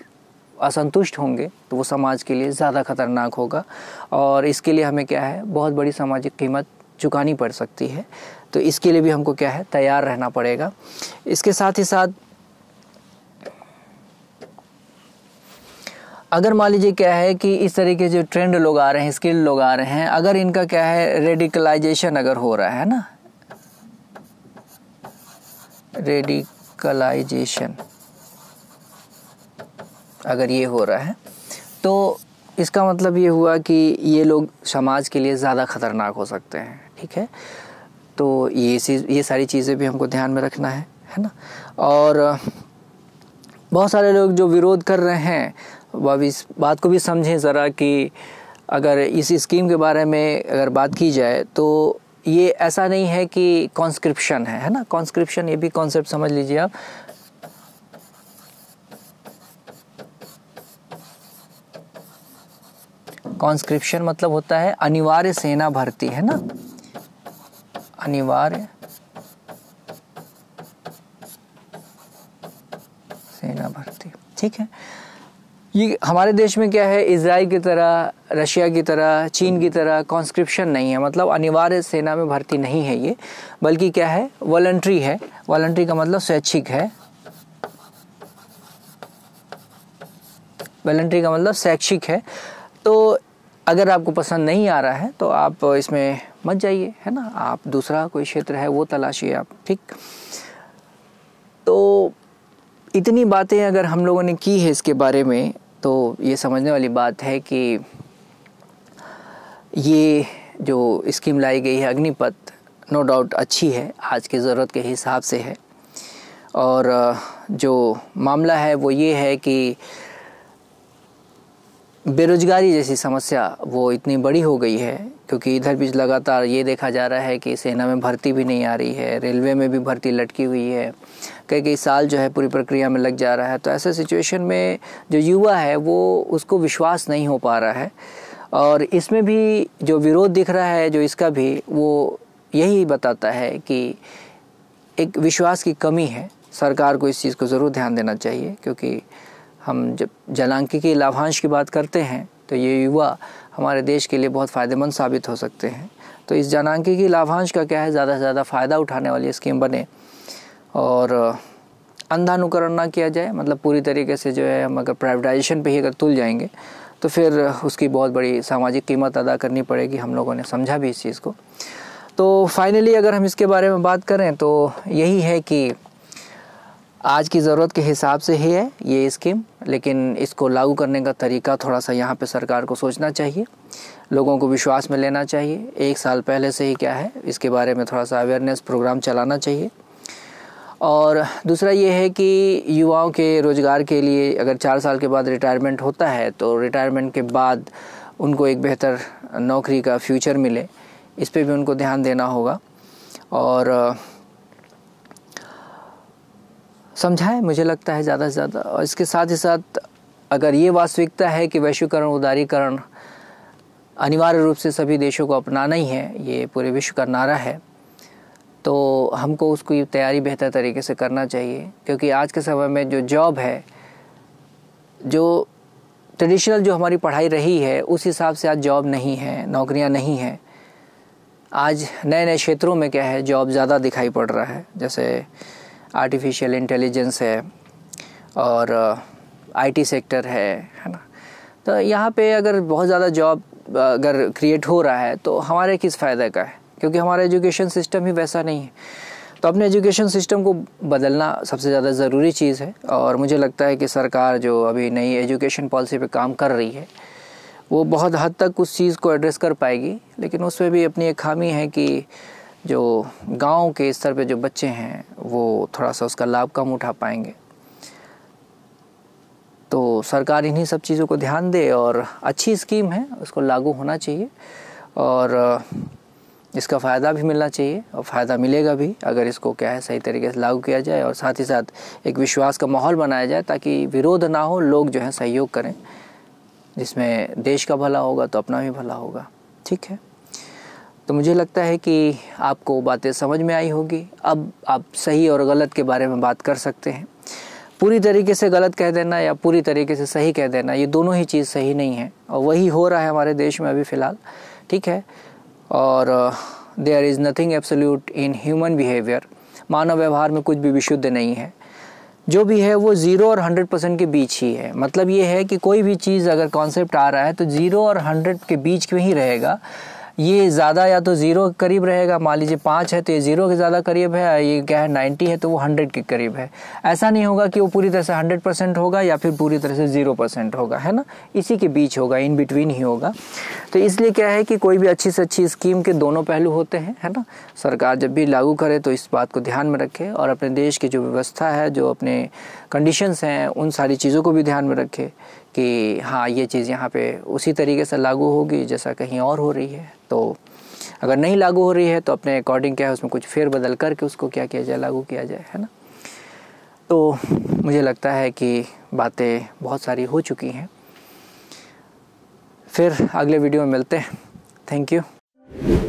असंतुष्ट होंगे तो वो समाज के लिए ज़्यादा ख़तरनाक होगा, और इसके लिए हमें क्या है बहुत बड़ी सामाजिक कीमत चुकानी पड़ सकती है। तो इसके लिए भी हमको क्या है तैयार रहना पड़ेगा। इसके साथ ही साथ अगर मान लीजिए क्या है कि इस तरीके जो ट्रेंड लोग आ रहे हैं, स्किल लोग आ रहे हैं, अगर इनका क्या है रेडिकलाइजेशन अगर हो रहा है ना, रेडिकलाइजेशन अगर ये हो रहा है तो इसका मतलब ये हुआ कि ये लोग समाज के लिए ज़्यादा ख़तरनाक हो सकते हैं, ठीक है। तो ये सारी चीज़ें भी हमको ध्यान में रखना है ना। और बहुत सारे लोग जो विरोध कर रहे हैं वह इस बात को भी समझें ज़रा कि अगर इस स्कीम के बारे में अगर बात की जाए तो ये ऐसा नहीं है कि कॉन्स्क्रिप्शन है ना। कॉन्स्क्रिप्शन ये भी कॉन्सेप्ट समझ लीजिए आप, कॉन्स्क्रिप्शन मतलब होता है अनिवार्य सेना भर्ती, है ना, अनिवार्य सेना भर्ती, ठीक है। ये हमारे देश में क्या है, इजराइल की तरह, रशिया की तरह, चीन की तरह कॉन्स्क्रिप्शन नहीं है, मतलब अनिवार्य सेना में भर्ती नहीं है ये, बल्कि क्या है वॉलंटरी है। वॉलंटरी का मतलब स्वैच्छिक है, वॉलंटरी का मतलब शैक्षिक है। तो अगर आपको पसंद नहीं आ रहा है तो आप इसमें मत जाइए, है ना, आप दूसरा कोई क्षेत्र है वो तलाशिए आप, ठीक। तो इतनी बातें अगर हम लोगों ने की है इसके बारे में, तो ये समझने वाली बात है कि ये जो स्कीम लाई गई है अग्निपथ, नो डाउट अच्छी है, आज की ज़रूरत के हिसाब से है। और जो मामला है वो ये है कि बेरोज़गारी जैसी समस्या वो इतनी बड़ी हो गई है, क्योंकि इधर भी लगातार ये देखा जा रहा है कि सेना में भर्ती भी नहीं आ रही है, रेलवे में भी भर्ती लटकी हुई है, कई कई साल जो है पूरी प्रक्रिया में लग जा रहा है। तो ऐसे सिचुएशन में जो युवा है वो उसको विश्वास नहीं हो पा रहा है, और इसमें भी जो विरोध दिख रहा है जो इसका भी, वो यही बताता है कि एक विश्वास की कमी है। सरकार को इस चीज़ को ज़रूर ध्यान देना चाहिए, क्योंकि हम जब जलांकीय लाभांश की बात करते हैं तो ये युवा हमारे देश के लिए बहुत फ़ायदेमंद साबित हो सकते हैं। तो इस जलांकीय लाभांश का क्या है ज़्यादा से ज़्यादा फ़ायदा उठाने वाली स्कीम बने, और अंधानुकरण ना किया जाए, मतलब पूरी तरीके से जो है हम अगर प्राइवेटाइजेशन पे ही अगर तुल जाएंगे तो फिर उसकी बहुत बड़ी सामाजिक कीमत अदा करनी पड़ेगी। हम लोगों ने समझा भी इस चीज़ को। तो फाइनली अगर हम इसके बारे में बात करें तो यही है कि आज की ज़रूरत के हिसाब से ही है ये स्कीम, लेकिन इसको लागू करने का तरीका थोड़ा सा यहाँ पे सरकार को सोचना चाहिए, लोगों को विश्वास में लेना चाहिए। एक साल पहले से ही क्या है इसके बारे में थोड़ा सा अवेयरनेस प्रोग्राम चलाना चाहिए। और दूसरा ये है कि युवाओं के रोज़गार के लिए अगर 4 साल के बाद रिटायरमेंट होता है तो रिटायरमेंट के बाद उनको एक बेहतर नौकरी का फ्यूचर मिले, इस पर भी उनको ध्यान देना होगा। और समझाएं, मुझे लगता है ज़्यादा से ज़्यादा। और इसके साथ ही साथ अगर ये वास्तविकता है कि वैश्वीकरण, उदारीकरण अनिवार्य रूप से सभी देशों को अपनाना ही है, ये पूरे विश्व का नारा है, तो हमको उसकी तैयारी बेहतर तरीके से करना चाहिए। क्योंकि आज के समय में जो जॉब है, जो ट्रेडिशनल जो हमारी पढ़ाई रही है, उस हिसाब से आज जॉब नहीं है, नौकरियां नहीं हैं। आज नए नए क्षेत्रों में क्या है, जॉब ज़्यादा दिखाई पड़ रहा है, जैसे आर्टिफिशियल इंटेलिजेंस है और आईटी सेक्टर है ना। तो यहाँ पे अगर बहुत ज़्यादा जॉब अगर क्रिएट हो रहा है तो हमारे किस फ़ायदे का है, क्योंकि हमारा एजुकेशन सिस्टम ही वैसा नहीं है। तो अपने एजुकेशन सिस्टम को बदलना सबसे ज़्यादा ज़रूरी चीज़ है। और मुझे लगता है कि सरकार जो अभी नई एजुकेशन पॉलिसी पे काम कर रही है, वो बहुत हद तक उस चीज़ को एड्रेस कर पाएगी, लेकिन उसमें भी अपनी एक खामी है कि जो गांव के स्तर पे जो बच्चे हैं वो थोड़ा सा उसका लाभ कम उठा पाएंगे। तो सरकार इन्हीं सब चीज़ों को ध्यान दे, और अच्छी स्कीम है, उसको लागू होना चाहिए और इसका फ़ायदा भी मिलना चाहिए, और फ़ायदा मिलेगा भी अगर इसको क्या है सही तरीके से लागू किया जाए। और साथ ही साथ एक विश्वास का माहौल बनाया जाए ताकि विरोध ना हो, लोग जो है सहयोग करें, जिसमें देश का भला होगा तो अपना भी भला होगा। ठीक है, तो मुझे लगता है कि आपको बातें समझ में आई होगी। अब आप सही और गलत के बारे में बात कर सकते हैं। पूरी तरीके से गलत कह देना या पूरी तरीके से सही कह देना, ये दोनों ही चीज़ सही नहीं है, और वही हो रहा है हमारे देश में अभी फ़िलहाल। ठीक है, और there is nothing absolute in human behaviour, मानव व्यवहार में कुछ भी विशुद्ध नहीं है। जो भी है वो 0 और 100% के बीच ही है। मतलब ये है कि कोई भी चीज़ अगर कॉन्सेप्ट आ रहा है तो 0 और 100 के बीच में ही रहेगा। ये ज़्यादा या तो 0 के करीब रहेगा, मान लीजिए 5 है तो ये 0 के ज़्यादा करीब है, ये क्या है 90 है तो वो 100 के करीब है। ऐसा नहीं होगा कि वो पूरी तरह से 100% होगा या फिर पूरी तरह से 0% होगा, है ना, इसी के बीच होगा, इन बिटवीन ही होगा। तो इसलिए क्या है कि कोई भी अच्छी से अच्छी स्कीम के दोनों पहलू होते हैं, है ना। सरकार जब भी लागू करे तो इस बात को ध्यान में रखे, और अपने देश की जो व्यवस्था है, जो अपने कंडीशंस हैं, उन सारी चीज़ों को भी ध्यान में रखे कि हाँ ये चीज़ यहाँ पे उसी तरीके से लागू होगी जैसा कहीं और हो रही है। तो अगर नहीं लागू हो रही है तो अपने अकॉर्डिंग क्या है उसमें कुछ फेरबदल करके उसको क्या किया जाए, लागू किया जाए, है ना। तो मुझे लगता है कि बातें बहुत सारी हो चुकी हैं। फिर अगले वीडियो में मिलते हैं। Thank you.